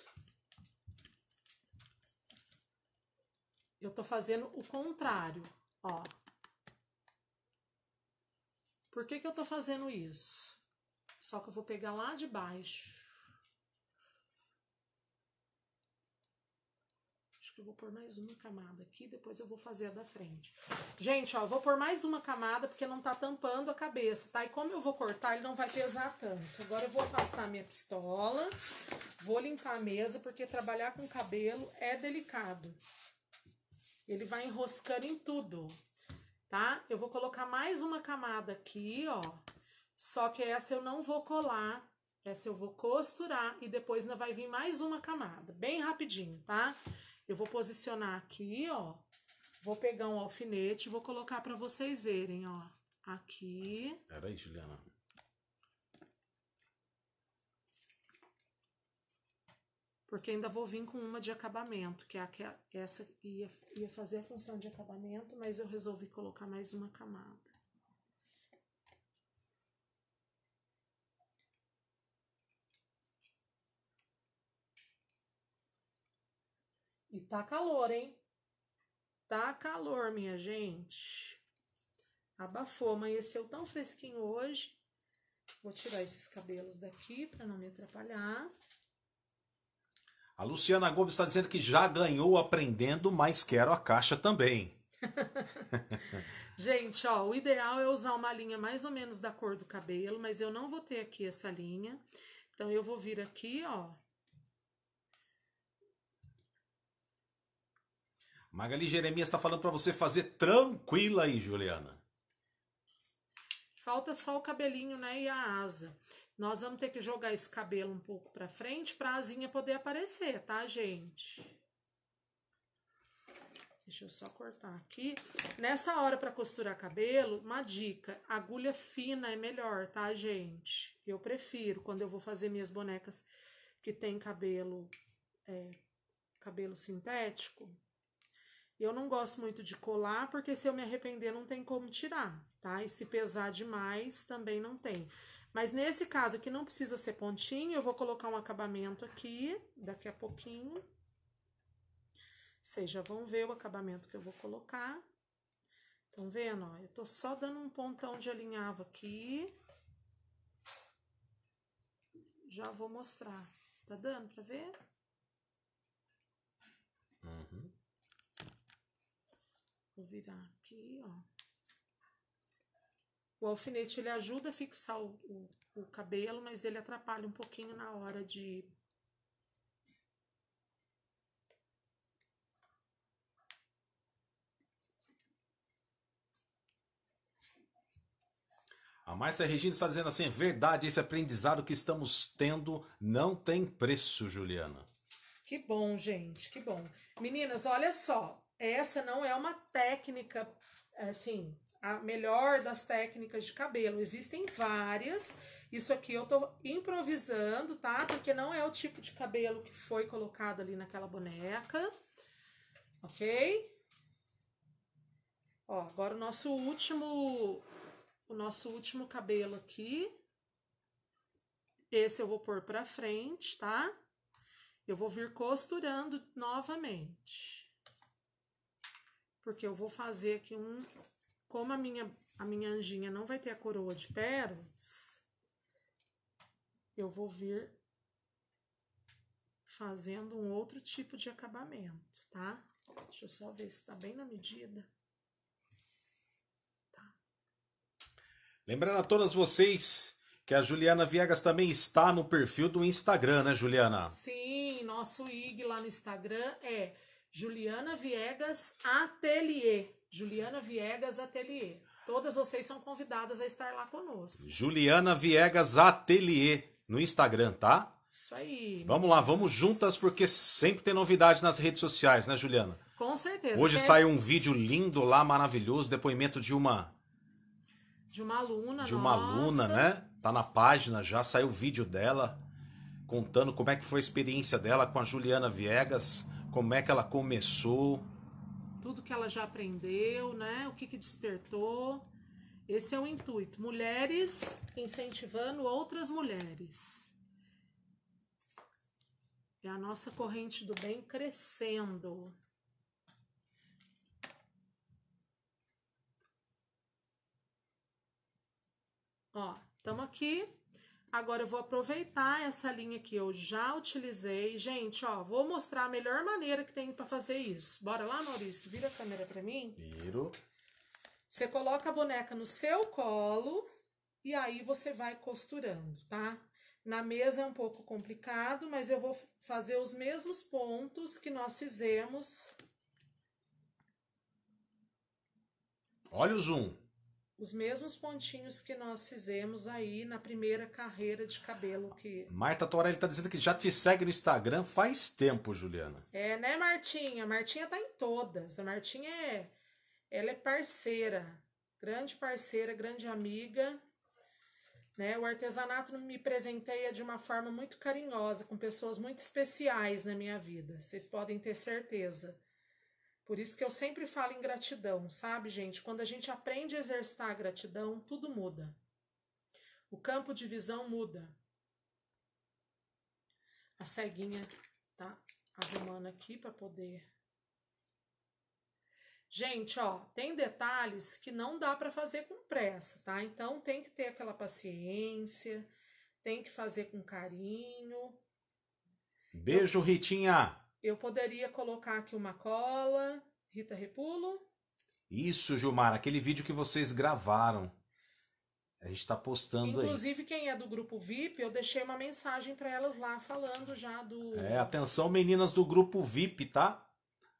Eu tô fazendo o contrário, ó. Por que que eu tô fazendo isso? Só que eu vou pegar lá de baixo. Acho que eu vou pôr mais uma camada aqui, depois eu vou fazer a da frente. Gente, ó, eu vou pôr mais uma camada porque não tá tampando a cabeça, tá? E como eu vou cortar, ele não vai pesar tanto. Agora eu vou afastar minha pistola, vou limpar a mesa, porque trabalhar com cabelo é delicado. Ele vai enroscando em tudo, tá? Eu vou colocar mais uma camada aqui, ó. Só que essa eu não vou colar, essa eu vou costurar e depois ainda vai vir mais uma camada, bem rapidinho, tá? Eu vou posicionar aqui, ó. Vou pegar um alfinete e vou colocar pra vocês verem, ó. Aqui. Peraí, Juliana. Porque ainda vou vir com uma de acabamento, que é a que essa ia, ia fazer a função de acabamento, mas eu resolvi colocar mais uma camada. E tá calor, hein? Tá calor, minha gente. Abafou, amanheceu tão fresquinho hoje. Vou tirar esses cabelos daqui para não me atrapalhar. A Luciana Gomes está dizendo que já ganhou aprendendo, mas quero a caixa também. Gente, ó, o ideal é usar uma linha mais ou menos da cor do cabelo, mas eu não vou ter aqui essa linha. Então eu vou vir aqui, ó. Magali Jeremias está falando para você fazer tranquila aí, Juliana. Falta só o cabelinho, né, e a asa. Nós vamos ter que jogar esse cabelo um pouco para frente para a asinha poder aparecer, tá, gente? Deixa eu só cortar aqui. Nessa hora, para costurar cabelo, uma dica. Agulha fina é melhor, tá, gente? Eu prefiro, quando eu vou fazer minhas bonecas que tem cabelo, é, cabelo sintético. Eu não gosto muito de colar, porque se eu me arrepender, não tem como tirar, tá? E se pesar demais, também não tem. Mas nesse caso aqui, não precisa ser pontinho. Eu vou colocar um acabamento aqui, daqui a pouquinho. Vocês já vão ver o acabamento que eu vou colocar. Estão vendo? Ó, eu tô só dando um pontão de alinhavo aqui. Já vou mostrar. Tá dando pra ver? Uhum. Vou virar aqui, ó. O alfinete, ele ajuda a fixar o, o, o cabelo, mas ele atrapalha um pouquinho na hora de... A Márcia Regina está dizendo assim, verdade, esse aprendizado que estamos tendo não tem preço, Juliana. Que bom, gente, que bom. Meninas, olha só, essa não é uma técnica, assim, a melhor das técnicas de cabelo. Existem várias, isso aqui eu tô improvisando, tá? Porque não é o tipo de cabelo que foi colocado ali naquela boneca, ok? Ó, agora o nosso último... O nosso último cabelo aqui. Esse eu vou pôr pra frente, tá? Eu vou vir costurando novamente. Porque eu vou fazer aqui um... Como a minha, a minha anjinha não vai ter a coroa de pérolas, eu vou vir fazendo um outro tipo de acabamento, tá? Deixa eu só ver se tá bem na medida. Lembrando a todas vocês que a Juliana Viegas também está no perfil do Instagram, né, Juliana? Sim, nosso I G lá no Instagram é Juliana Viegas Ateliê. Juliana Viegas Ateliê. Todas vocês são convidadas a estar lá conosco. Juliana Viegas Ateliê no Instagram, tá? Isso aí. Vamos lá, vamos juntas, porque sempre tem novidade nas redes sociais, né, Juliana? Com certeza. Hoje saiu um vídeo lindo lá, maravilhoso, depoimento de uma... De uma aluna, De uma nossa. aluna, né? Tá na página, já saiu o vídeo dela, contando como é que foi a experiência dela com a Juliana Viegas, como é que ela começou. Tudo que ela já aprendeu, né? O que que despertou. Esse é o intuito. Mulheres incentivando outras mulheres. É a nossa corrente do bem crescendo. Ó, estamos aqui. Agora eu vou aproveitar essa linha que eu já utilizei. Gente, ó, vou mostrar a melhor maneira que tem pra fazer isso. Bora lá, Maurício? Vira a câmera pra mim. Viro. Você coloca a boneca no seu colo e aí você vai costurando, tá? Na mesa é um pouco complicado, mas eu vou fazer os mesmos pontos que nós fizemos. Olha o zoom. Os mesmos pontinhos que nós fizemos aí na primeira carreira de cabelo que... Marta Torelli tá dizendo que já te segue no Instagram faz tempo, Juliana. É, né, Martinha? Martinha tá em todas. A Martinha é... Ela é parceira. Grande parceira, grande amiga. Né? O artesanato me presenteia de uma forma muito carinhosa, com pessoas muito especiais na minha vida. Vocês podem ter certeza. Por isso que eu sempre falo em gratidão, sabe, gente? Quando a gente aprende a exercitar a gratidão, tudo muda. O campo de visão muda. A ceguinha tá arrumando aqui para poder... Gente, ó, tem detalhes que não dá para fazer com pressa, tá? Então, tem que ter aquela paciência, tem que fazer com carinho. Beijo, eu, Ritinha! Eu poderia colocar aqui uma cola. Rita Repulo? Isso, Gilmar, aquele vídeo que vocês gravaram. A gente tá postando. Inclusive, aí. Inclusive, quem é do grupo V I P, eu deixei uma mensagem para elas lá, falando já do... É, atenção, meninas do grupo V I P, tá?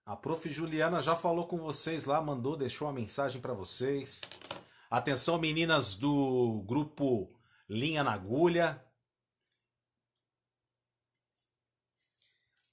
A prof Juliana já falou com vocês lá, mandou, deixou uma mensagem para vocês. Atenção, meninas do grupo Linha na Agulha.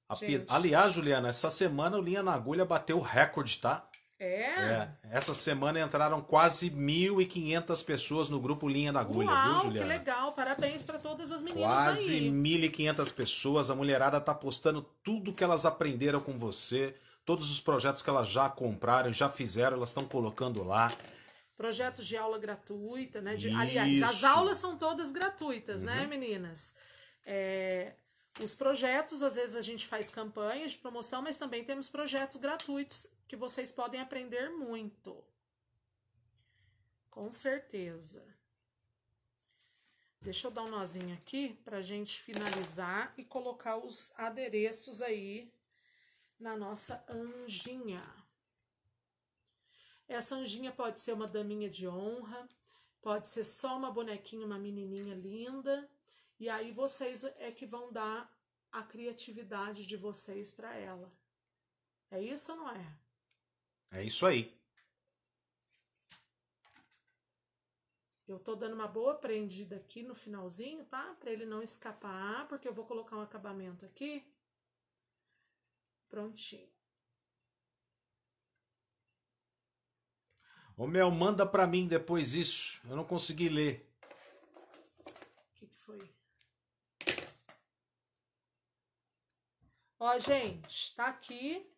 A, aliás, Juliana, essa semana o Linha na Agulha bateu o recorde, tá? É? É. Essa semana entraram quase mil e quinhentas pessoas no grupo Linha na Agulha, uau, viu, Juliana? Que legal, parabéns para todas as meninas quase aí. Quase mil e quinhentas pessoas, a mulherada tá postando tudo que elas aprenderam com você, todos os projetos que elas já compraram, já fizeram, elas estão colocando lá. Projetos de aula gratuita, né? De, aliás, as aulas são todas gratuitas, uhum. né, meninas? É... Os projetos, às vezes a gente faz campanhas de promoção, mas também temos projetos gratuitos que vocês podem aprender muito. Com certeza. Deixa eu dar um nozinho aqui para a gente finalizar e colocar os adereços aí na nossa anjinha. Essa anjinha pode ser uma daminha de honra, pode ser só uma bonequinha, uma menininha linda. E aí vocês é que vão dar a criatividade de vocês para ela. É isso ou não é? É isso aí. Eu tô dando uma boa prendida aqui no finalzinho, tá? Para ele não escapar, porque eu vou colocar um acabamento aqui. Prontinho. Ô, Mel, manda para mim depois isso. Eu não consegui ler. O que que foi? Ó, gente, tá aqui.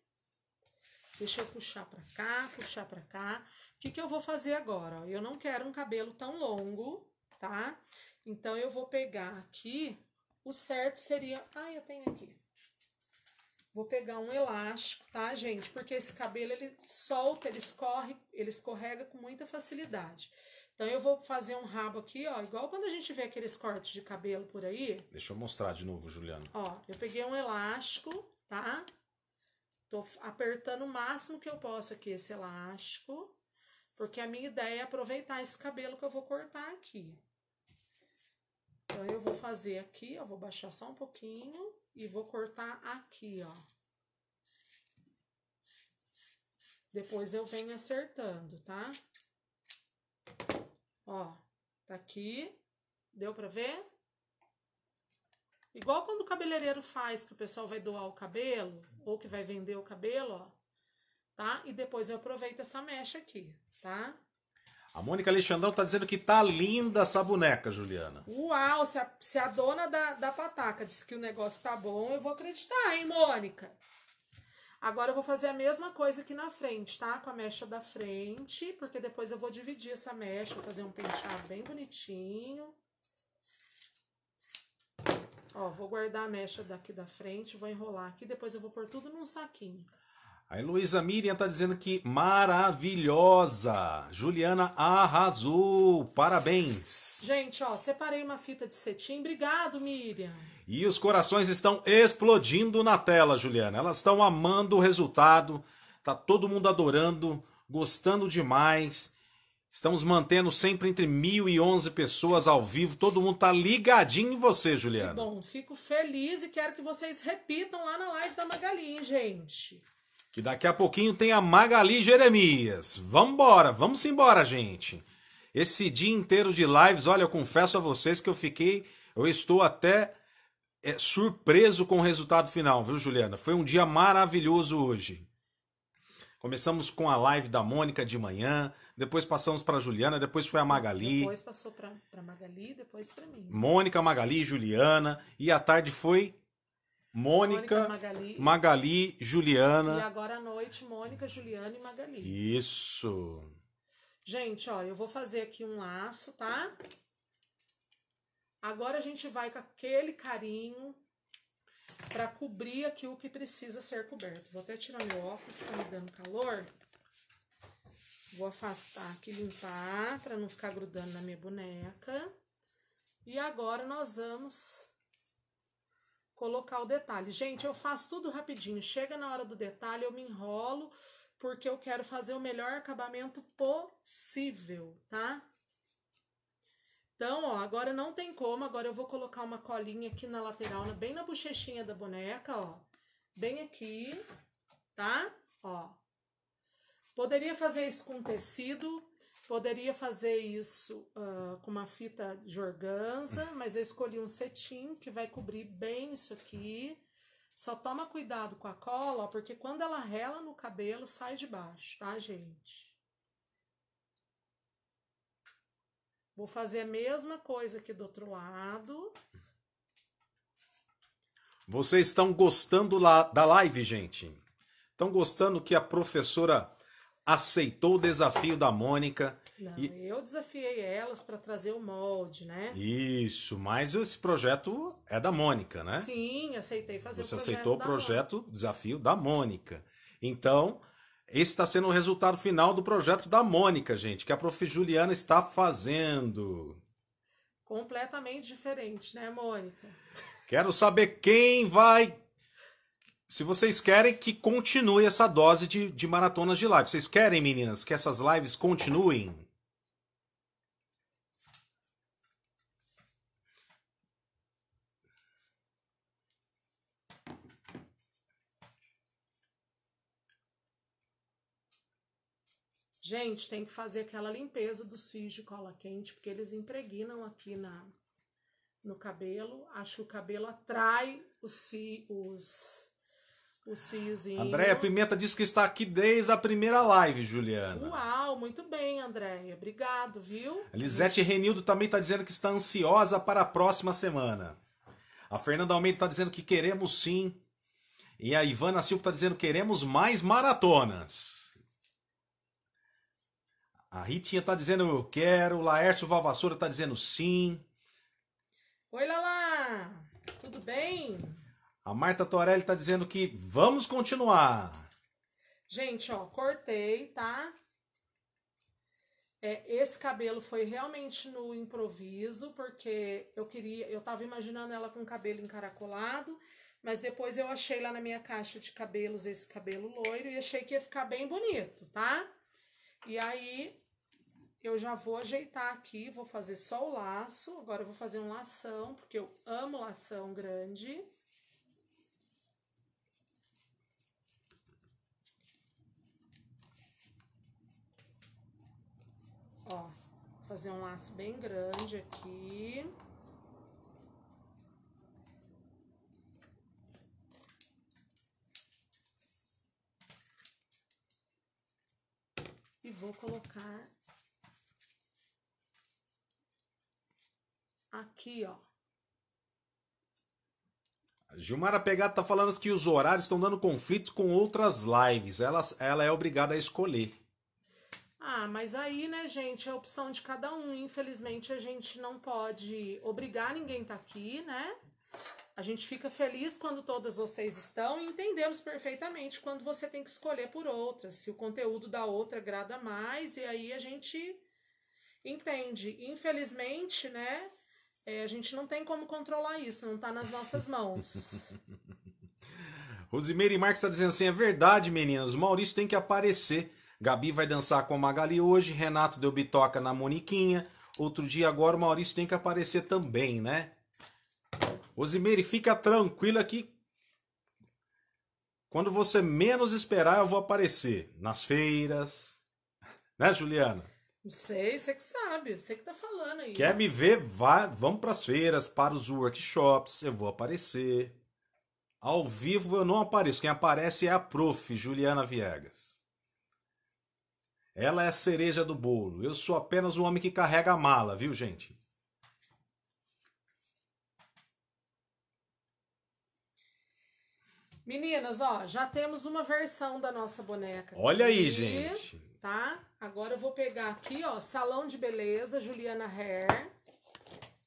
Deixa eu puxar pra cá, puxar pra cá. O que que eu vou fazer agora? Eu não quero um cabelo tão longo, tá? Então, eu vou pegar aqui. O certo seria... Ah, eu tenho aqui. Vou pegar um elástico, tá, gente? Porque esse cabelo, ele solta, ele escorre, ele escorrega com muita facilidade. Então, eu vou fazer um rabo aqui, ó, igual quando a gente vê aqueles cortes de cabelo por aí. Deixa eu mostrar de novo, Juliana. Ó, eu peguei um elástico, tá? Tô apertando o máximo que eu posso aqui esse elástico, porque a minha ideia é aproveitar esse cabelo que eu vou cortar aqui. Então, eu vou fazer aqui, ó, vou baixar só um pouquinho e vou cortar aqui, ó. Depois eu venho acertando, tá? Ó, tá aqui, deu pra ver? Igual quando o cabeleireiro faz, que o pessoal vai doar o cabelo, ou que vai vender o cabelo, ó, tá? E depois eu aproveito essa mecha aqui, tá? A Mônica Alexandrão tá dizendo que tá linda essa boneca, Juliana. Uau, se a, se a dona da, da pataca disse que o negócio tá bom, eu vou acreditar, hein, Mônica? Agora eu vou fazer a mesma coisa aqui na frente, tá? Com a mecha da frente, porque depois eu vou dividir essa mecha, vou fazer um penteado bem bonitinho. Ó, vou guardar a mecha daqui da frente, vou enrolar aqui, depois eu vou pôr tudo num saquinho. A Heloísa Miriam tá dizendo que maravilhosa! Juliana arrasou! Parabéns! Gente, ó, separei uma fita de cetim. Obrigado, Miriam! E os corações estão explodindo na tela, Juliana. Elas estão amando o resultado. Tá todo mundo adorando, gostando demais. Estamos mantendo sempre entre mil e onze pessoas ao vivo. Todo mundo tá ligadinho em você, Juliana. Que bom, fico feliz e quero que vocês repitam lá na live da Magali, hein, gente? E daqui a pouquinho tem a Magali Jeremias. Vambora, vamos embora, gente. Esse dia inteiro de lives, olha, eu confesso a vocês que eu fiquei, eu estou até é, surpreso com o resultado final, viu, Juliana? Foi um dia maravilhoso hoje. Começamos com a live da Mônica de manhã, depois passamos para a Juliana, depois foi a Magali. Depois passou para a Magali, depois para mim. Mônica, Magali, Juliana, e à tarde foi... Mônica, Mônica Magali, Magali, Juliana. E agora à noite, Mônica, Juliana e Magali. Isso. Gente, ó, eu vou fazer aqui um laço, tá? Agora a gente vai com aquele carinho pra cobrir aqui o que precisa ser coberto. Vou até tirar meu óculos, tá me dando calor. Vou afastar aqui, limpar, pra não ficar grudando na minha boneca. E agora nós vamos colocar o detalhe. Gente, eu faço tudo rapidinho. Chega na hora do detalhe, eu me enrolo, porque eu quero fazer o melhor acabamento possível, tá? Então, ó, agora não tem como. Agora eu vou colocar uma colinha aqui na lateral, bem na bochechinha da boneca, ó. Bem aqui, tá? Ó. Poderia fazer isso com tecido, poderia fazer isso uh, com uma fita de organza, mas eu escolhi um cetim que vai cobrir bem isso aqui. Só toma cuidado com a cola, porque quando ela rela no cabelo, sai de baixo, tá, gente? Vou fazer a mesma coisa aqui do outro lado. Vocês estão gostando lá da live, gente? Estão gostando que a professora aceitou o desafio da Mônica. Não, e... eu desafiei elas para trazer o molde, né? Isso, mas esse projeto é da Mônica, né? Sim, aceitei fazer Você o projeto. Você aceitou o projeto, Mônica. Desafio da Mônica. Então, esse está sendo o resultado final do projeto da Mônica, gente, que a prof Juliana está fazendo. Completamente diferente, né, Mônica? Quero saber quem vai... Se vocês querem que continue essa dose de, de maratonas de live. Vocês querem, meninas, que essas lives continuem? Gente, tem que fazer aquela limpeza dos fios de cola quente, porque eles impregnam aqui na, no cabelo. Acho que o cabelo atrai os fios... Os fiozinhos. Andréia Pimenta disse que está aqui desde a primeira live, Juliana. Uau, muito bem, Andréia. Obrigado, viu? Lisete Renildo também está dizendo que está ansiosa para a próxima semana. A Fernanda Almeida está dizendo que queremos sim. E a Ivana Silva está dizendo que queremos mais maratonas. A Ritinha está dizendo eu quero. O Laércio Valvassoura está dizendo sim. Oi, Lala. Tudo bem? A Marta Torelli tá dizendo que vamos continuar. Gente, ó, cortei, tá? É, esse cabelo foi realmente no improviso, porque eu queria... Eu tava imaginando ela com o cabelo encaracolado, mas depois eu achei lá na minha caixa de cabelos esse cabelo loiro e achei que ia ficar bem bonito, tá? E aí, eu já vou ajeitar aqui, vou fazer só o laço. Agora eu vou fazer um lação, porque eu amo lação grande. Ó, fazer um laço bem grande aqui. E vou colocar aqui, ó. Gilmara Pegado tá falando que os horários estão dando conflito com outras lives. Ela, ela é obrigada a escolher. Ah, mas aí, né, gente, é a opção de cada um. Infelizmente, a gente não pode obrigar ninguém a estar aqui, né? A gente fica feliz quando todas vocês estão e entendemos perfeitamente quando você tem que escolher por outra, se o conteúdo da outra agrada mais, e aí a gente entende. Infelizmente, né, é, a gente não tem como controlar isso, não tá nas nossas mãos. Rosimeire Marques está dizendo assim, é verdade, meninas, o Maurício tem que aparecer. Gabi vai dançar com a Magali hoje, Renato deu bitoca na Moniquinha. Outro dia agora o Maurício tem que aparecer também, né? Rosimeire, fica tranquila que quando você menos esperar eu vou aparecer. Nas feiras. Né, Juliana? Não sei, você que sabe, você que tá falando aí. Quer me ver? Vai, vamos pras feiras, para os workshops, eu vou aparecer. Ao vivo eu não apareço, quem aparece é a prof Juliana Viegas. Ela é a cereja do bolo. Eu sou apenas o homem que carrega a mala, viu, gente? Meninas, ó, já temos uma versão da nossa boneca. Olha aqui, aí, gente. Tá? Agora eu vou pegar aqui, ó, Salão de Beleza, Juliana Hair.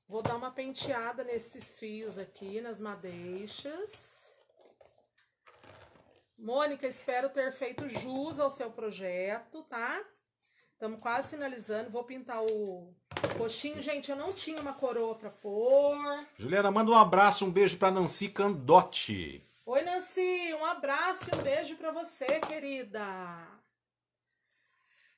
Vou dar uma penteada nesses fios aqui, nas madeixas. Mônica, espero ter feito jus ao seu projeto, tá? Estamos quase sinalizando. Vou pintar o roxinho. Gente, eu não tinha uma coroa pra pôr. Juliana, manda um abraço, um beijo pra Nancy Candotti. Oi, Nancy. Um abraço e um beijo pra você, querida.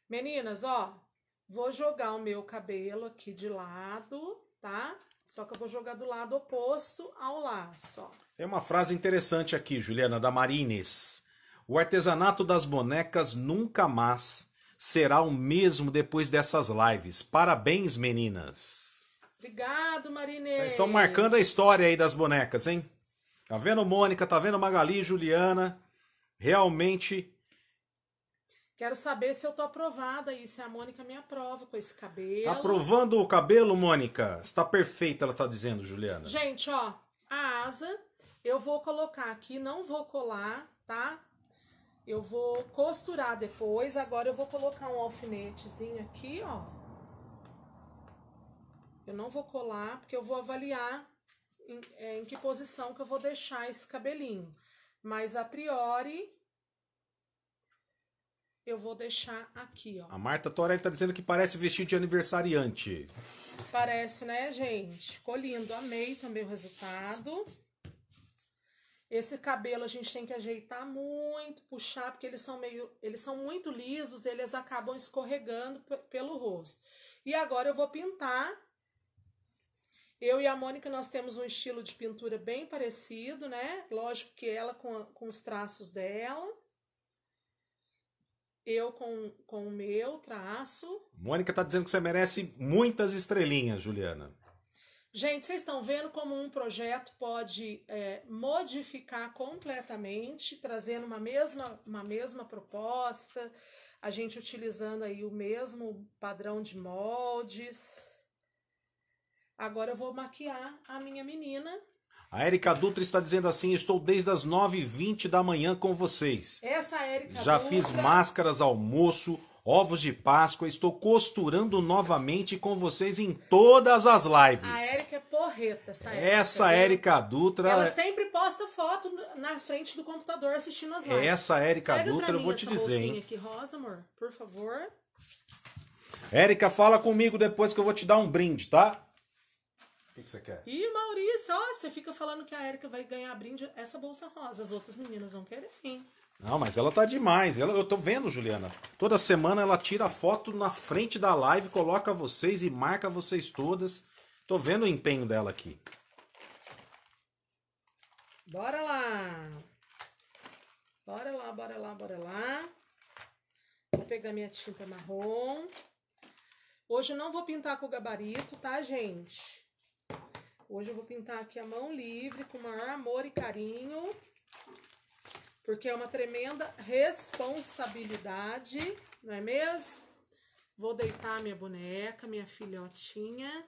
Meninas, ó. Vou jogar o meu cabelo aqui de lado, tá? Só que eu vou jogar do lado oposto ao laço, ó. Tem uma frase interessante aqui, Juliana, da Marines. O artesanato das bonecas nunca mais será o mesmo depois dessas lives. Parabéns, meninas. Obrigado, Marines. Eles estão marcando a história aí das bonecas, hein? Tá vendo, Mônica? Tá vendo, Magali, Juliana? Realmente... Quero saber se eu tô aprovada e se a Mônica me aprova com esse cabelo. Aprovando o cabelo, Mônica? Está perfeita, ela tá dizendo, Juliana. Gente, ó, a asa eu vou colocar aqui, não vou colar, tá? Eu vou costurar depois. Agora eu vou colocar um alfinetezinho aqui, ó. Eu não vou colar, porque eu vou avaliar em, é, em que posição que eu vou deixar esse cabelinho. Mas a priori... eu vou deixar aqui, ó. A Marta Torelli tá dizendo que parece vestido de aniversariante. Parece, né, gente? Ficou lindo. Amei também o resultado. Esse cabelo a gente tem que ajeitar muito, puxar, porque eles são meio... eles são muito lisos, eles acabam escorregando pelo rosto. E agora eu vou pintar. Eu e a Mônica, nós temos um estilo de pintura bem parecido, né? Lógico que ela com, a, com os traços dela... Eu com, com o meu traço. Mônica tá dizendo que você merece muitas estrelinhas, Juliana. Gente, vocês estão vendo como um projeto pode é, modificar completamente, trazendo uma mesma, uma mesma proposta, a gente utilizando aí o mesmo padrão de moldes. Agora eu vou maquiar a minha menina. A Érica Dutra está dizendo assim, estou desde as nove e vinte da manhã com vocês. Essa Érica Dutra... Já fiz máscaras, almoço, ovos de Páscoa, estou costurando novamente com vocês em todas as lives. A Érica é porreta, essa Érica. Essa Érica Dutra... Ela sempre posta foto na frente do computador assistindo as lives. Essa Érica Dutra, eu vou te dizer, hein? Aqui, rosa, amor, por favor. Érica, fala comigo depois que eu vou te dar um brinde, tá? O que, que você quer? Ih, Maurício, ó, você fica falando que a Érica vai ganhar brinde essa bolsa rosa. As outras meninas vão querer, hein? Não, mas ela tá demais. Ela, eu tô vendo, Juliana. Toda semana ela tira foto na frente da live, coloca vocês e marca vocês todas. Tô vendo o empenho dela aqui. Bora lá. Bora lá, bora lá, bora lá. Vou pegar minha tinta marrom. Hoje eu não vou pintar com o gabarito, tá, gente? Hoje eu vou pintar aqui a mão livre, com o maior amor e carinho, porque é uma tremenda responsabilidade, não é mesmo? Vou deitar minha boneca, minha filhotinha.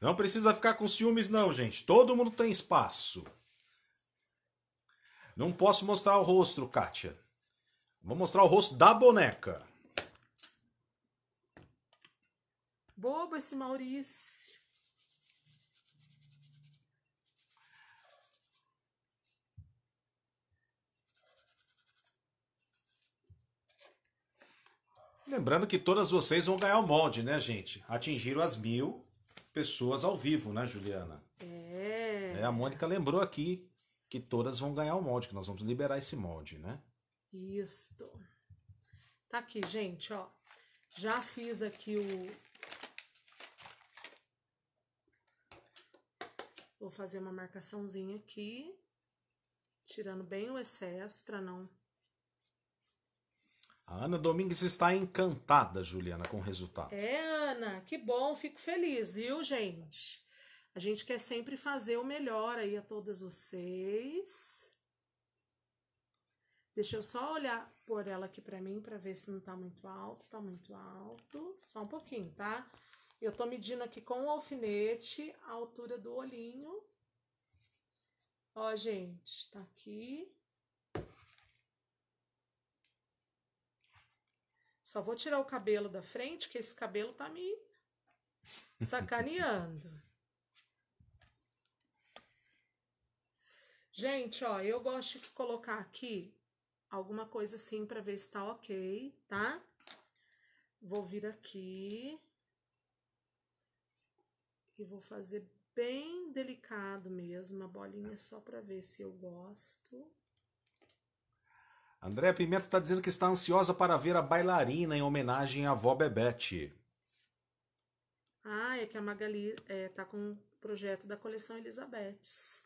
Não precisa ficar com ciúmes não, gente. Todo mundo tem espaço. Não posso mostrar o rosto, Kátia. Vou mostrar o rosto da boneca. Bobo esse Maurício. Lembrando que todas vocês vão ganhar o molde, né, gente? Atingiram as mil pessoas ao vivo, né, Juliana? É. É, a Mônica lembrou aqui que todas vão ganhar o molde, que nós vamos liberar esse molde, né? Isso. Tá aqui, gente, ó. Já fiz aqui o... Vou fazer uma marcaçãozinha aqui, tirando bem o excesso pra não... A Ana Domingues está encantada, Juliana, com o resultado. É, Ana, que bom, fico feliz, viu, gente? A gente quer sempre fazer o melhor aí a todas vocês. Deixa eu só olhar por ela aqui pra mim, pra ver se não tá muito alto. Tá muito alto. Só um pouquinho, tá? Eu tô medindo aqui com o alfinete a altura do olhinho. Ó, gente, tá aqui. Só vou tirar o cabelo da frente, que esse cabelo tá me sacaneando. Gente, ó, eu gosto de colocar aqui alguma coisa assim pra ver se tá ok, tá? Vou vir aqui e vou fazer bem delicado mesmo, uma bolinha só pra ver se eu gosto. Andréa Pimenta tá dizendo que está ansiosa para ver a bailarina em homenagem à avó Bebete. Ah, é que a Magali é, tá com um projeto da coleção Elizabeths.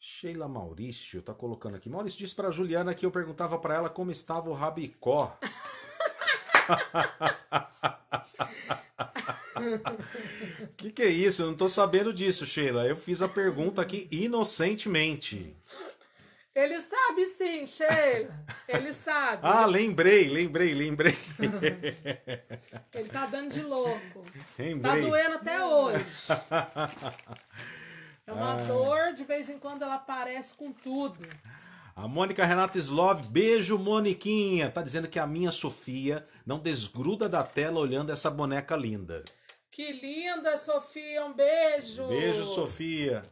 Sheila Maurício tá colocando aqui. Maurício disse para Juliana que eu perguntava para ela como estava o rabicó. Que que é isso? Eu não tô sabendo disso, Sheila. Eu fiz a pergunta aqui inocentemente. Ele sabe sim, Sheila. Ele sabe. Ah, lembrei, lembrei, lembrei. Ele tá dando de louco. Lembrei. Tá doendo até hoje. É uma ah. dor, de vez em quando ela aparece com tudo. A Mônica Renata Slov, beijo, Moniquinha. Tá dizendo que a minha Sofia não desgruda da tela olhando essa boneca linda. Que linda, Sofia. Um beijo. Beijo, Sofia.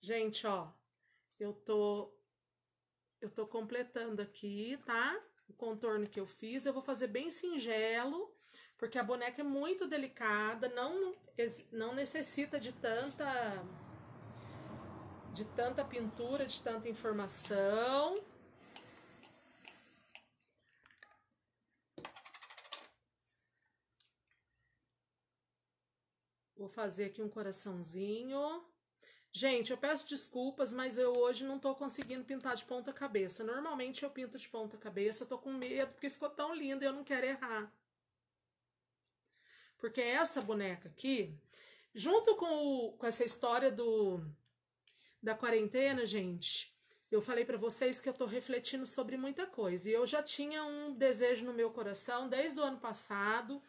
Gente, ó. Eu tô... Eu tô completando aqui, tá? O contorno que eu fiz. Eu vou fazer bem singelo. Porque a boneca é muito delicada, não, não necessita de tanta, de tanta pintura, de tanta informação. Vou fazer aqui um coraçãozinho. Gente, eu peço desculpas, mas eu hoje não tô conseguindo pintar de ponta cabeça. Normalmente eu pinto de ponta cabeça, eu tô com medo porque ficou tão linda e eu não quero errar. Porque essa boneca aqui, junto com, o, com essa história do, da quarentena, gente, eu falei pra vocês que eu tô refletindo sobre muita coisa. E eu já tinha um desejo no meu coração desde o ano passado.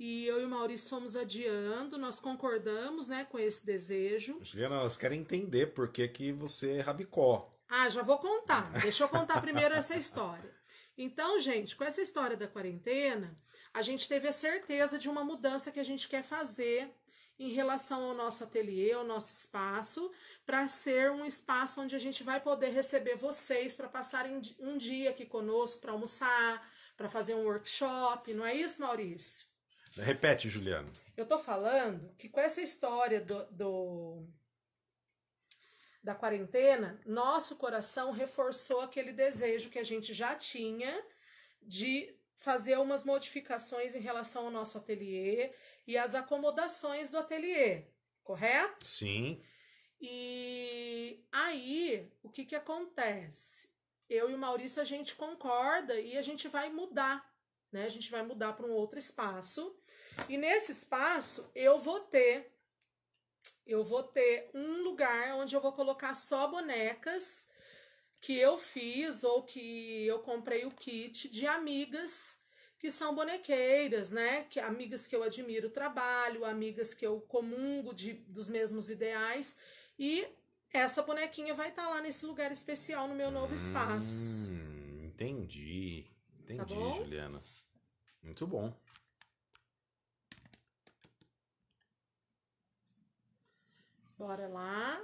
E eu e o Maurício fomos adiando, nós concordamos, né, com esse desejo. Juliana, elas querem entender por que que você é rabicó. Ah, já vou contar. Deixa eu contar primeiro essa história. Então, gente, com essa história da quarentena, a gente teve a certeza de uma mudança que a gente quer fazer em relação ao nosso ateliê, ao nosso espaço, para ser um espaço onde a gente vai poder receber vocês para passarem um dia aqui conosco, para almoçar, para fazer um workshop, não é isso, Maurício? Repete, Juliana. Eu tô falando que com essa história do... do... da quarentena, nosso coração reforçou aquele desejo que a gente já tinha de fazer umas modificações em relação ao nosso ateliê e as acomodações do ateliê, correto? Sim. E aí, o que que acontece? Eu e o Maurício, a gente concorda e a gente vai mudar, né? A gente vai mudar para um outro espaço. E nesse espaço, eu vou ter... Eu vou ter um lugar onde eu vou colocar só bonecas que eu fiz ou que eu comprei o kit de amigas que são bonequeiras, né? Que, amigas que eu admiro o trabalho, amigas que eu comungo de, dos mesmos ideais. E essa bonequinha vai estar tá lá nesse lugar especial no meu novo hum, espaço. Entendi. Entendi, tá bom? Juliana. Muito bom. Bora lá.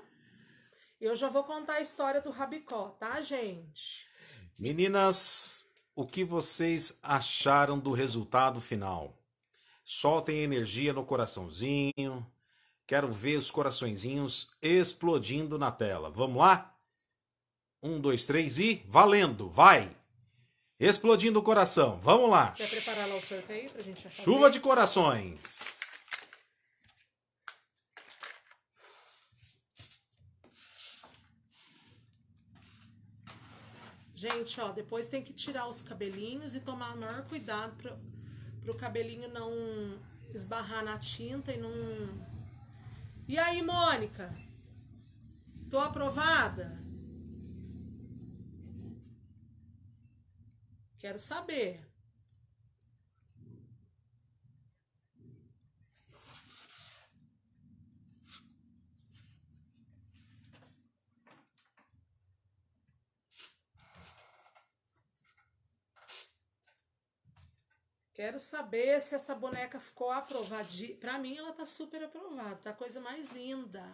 Eu já vou contar a história do rabicó, tá, gente? Meninas, o que vocês acharam do resultado final? Soltem energia no coraçãozinho. Quero ver os coraçõezinhos explodindo na tela. Vamos lá? Um, dois, três e valendo! Vai! Explodindo o coração. Vamos lá. Quer preparar lá o sorteio pra gente fazer? Chuva de corações. Gente, ó, depois tem que tirar os cabelinhos e tomar o maior cuidado pro, pro cabelinho não esbarrar na tinta e não... E aí, Mônica? Tô aprovada? Quero saber. Quero saber se essa boneca ficou aprovada. Pra mim, ela tá super aprovada. Tá a coisa mais linda.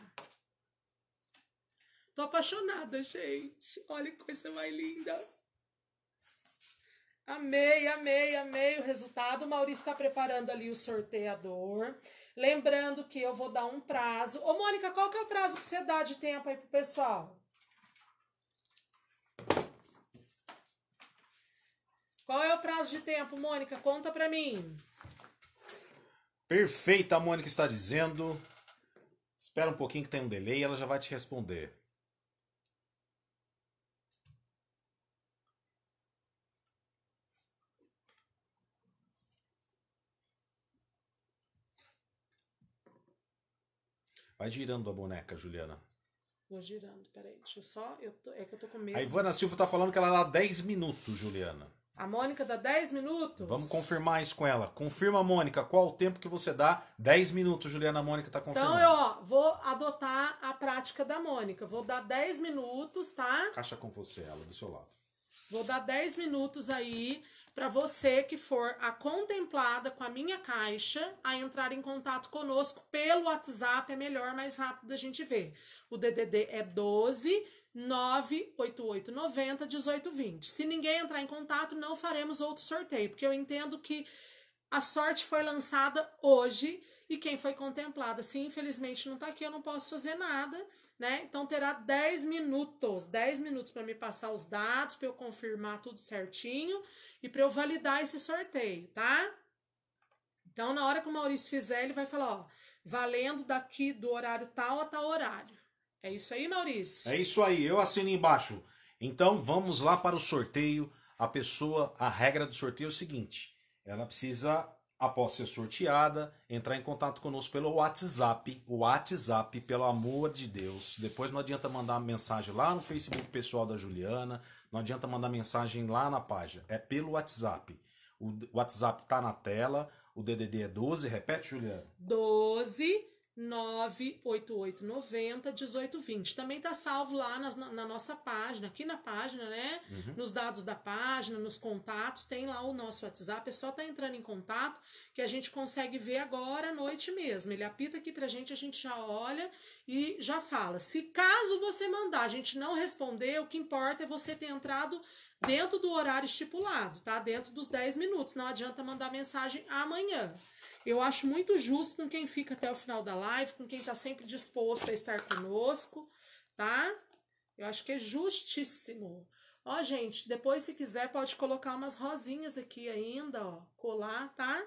Tô apaixonada, gente. Olha que coisa mais linda. Amei, amei, amei o resultado. O Maurício está preparando ali o sorteador. Lembrando que eu vou dar um prazo. Ô, Mônica, qual que é o prazo que você dá de tempo aí pro pessoal? Qual é o prazo de tempo, Mônica? Conta pra mim. Perfeita, a Mônica está dizendo. Espera um pouquinho que tem um delay e ela já vai te responder. Vai girando a boneca, Juliana. Vou girando, peraí. Deixa eu só... Eu tô, é que eu tô com medo. A Ivana Silva tá falando que ela dá dez minutos, Juliana. A Mônica dá dez minutos? Vamos confirmar isso com ela. Confirma, Mônica, qual o tempo que você dá. dez minutos, Juliana. A Mônica tá confirmando. Então, eu ó, vou adotar a prática da Mônica. Vou dar dez minutos, tá? Caixa com você, ela, do seu lado. Vou dar dez minutos aí para você que for a contemplada com a minha caixa a entrar em contato conosco pelo WhatsApp. É melhor, mais rápido a gente ver. O D D D é doze, nove oito oito nove zero um oito dois zero. Se ninguém entrar em contato, não faremos outro sorteio, porque eu entendo que a sorte foi lançada hoje e quem foi contemplada, se infelizmente não tá aqui, eu não posso fazer nada, né? Então terá dez minutos, dez minutos para me passar os dados, para eu confirmar tudo certinho e para eu validar esse sorteio, tá? Então na hora que o Maurício fizer, ele vai falar, ó, valendo daqui do horário tal a tal horário. É isso aí, Maurício? É isso aí, eu assino embaixo. Então, vamos lá para o sorteio. A pessoa, a regra do sorteio é o seguinte. Ela precisa, após ser sorteada, entrar em contato conosco pelo WhatsApp. O WhatsApp, pelo amor de Deus. Depois não adianta mandar mensagem lá no Facebook pessoal da Juliana. Não adianta mandar mensagem lá na página. É pelo WhatsApp. O WhatsApp tá na tela. O D D D é doze. Repete, Juliana. doze... nove oito oito nove zero um oito dois zero. Também tá salvo lá nas, na nossa página, aqui na página, né? Uhum. Nos dados da página, nos contatos, tem lá o nosso WhatsApp. É só tá entrando em contato que a gente consegue ver agora à noite mesmo. Ele apita aqui pra gente, a gente já olha e já fala. Se caso você mandar, a gente não responder, o que importa é você ter entrado dentro do horário estipulado, tá? Dentro dos dez minutos. Não adianta mandar mensagem amanhã. Eu acho muito justo com quem fica até o final da live, com quem tá sempre disposto a estar conosco, tá? Eu acho que é justíssimo. Ó, gente, depois, se quiser, pode colocar umas rosinhas aqui ainda, ó, colar, tá?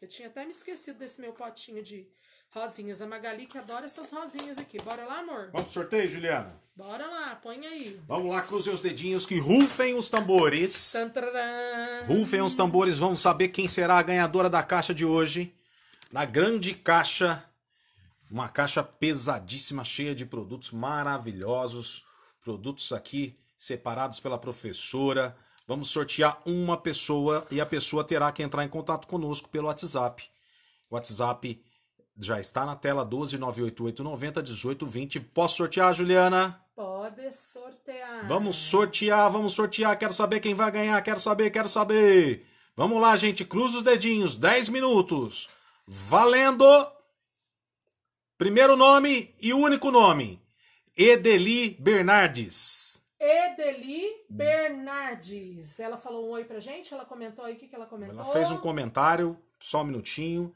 Eu tinha até me esquecido desse meu potinho de rosinhas. A Magali que adora essas rosinhas aqui. Bora lá, amor? Vamos pro sorteio, Juliana? Bora lá, põe aí. Vamos lá, cruzem os dedinhos que rufem os tambores. Tantaram. Rufem os tambores, vamos saber quem será a ganhadora da caixa de hoje. Na grande caixa, uma caixa pesadíssima, cheia de produtos maravilhosos. Produtos aqui separados pela professora. Vamos sortear uma pessoa e a pessoa terá que entrar em contato conosco pelo WhatsApp. O WhatsApp já está na tela, doze nove oito oito nove zero um oito dois zero. Posso sortear, Juliana? Pode sortear. Vamos sortear, vamos sortear. Quero saber quem vai ganhar, quero saber, quero saber. Vamos lá, gente, cruza os dedinhos, dez minutos. Valendo! Primeiro nome e único nome. Edeli Bernardes. Edeli Bernardes. Ela falou um oi pra gente, ela comentou aí, o que, que ela comentou? Ela fez um comentário, só um minutinho.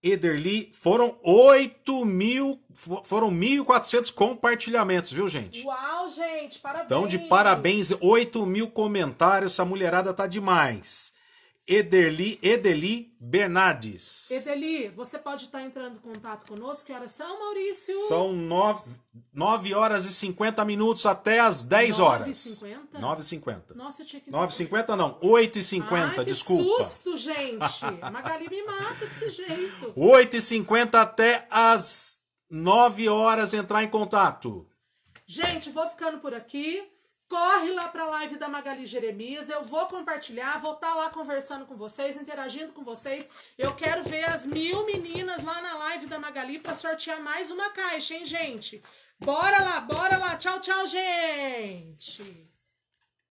Ederli, foram oito mil, foram mil e quatrocentos compartilhamentos, viu, gente? Uau, gente, parabéns! Então, de parabéns, oito mil comentários, essa mulherada tá demais. Ederli, Edeli Bernardes. Edeli, você pode estar entrando em contato conosco, que horas são, Maurício? São nove horas e cinquenta minutos até as dez horas. nove e cinquenta? Nossa, eu tinha que... nove e cinquenta não, oito e cinquenta, desculpa. Que susto, gente! A Magali me mata desse jeito. oito e cinquenta até as nove horas entrar em contato. Gente, vou ficando por aqui. Corre lá para a live da Magali Jeremias, eu vou compartilhar, vou estar lá conversando com vocês, interagindo com vocês. Eu quero ver as mil meninas lá na live da Magali para sortear mais uma caixa, hein, gente? Bora lá, bora lá. Tchau, tchau, gente!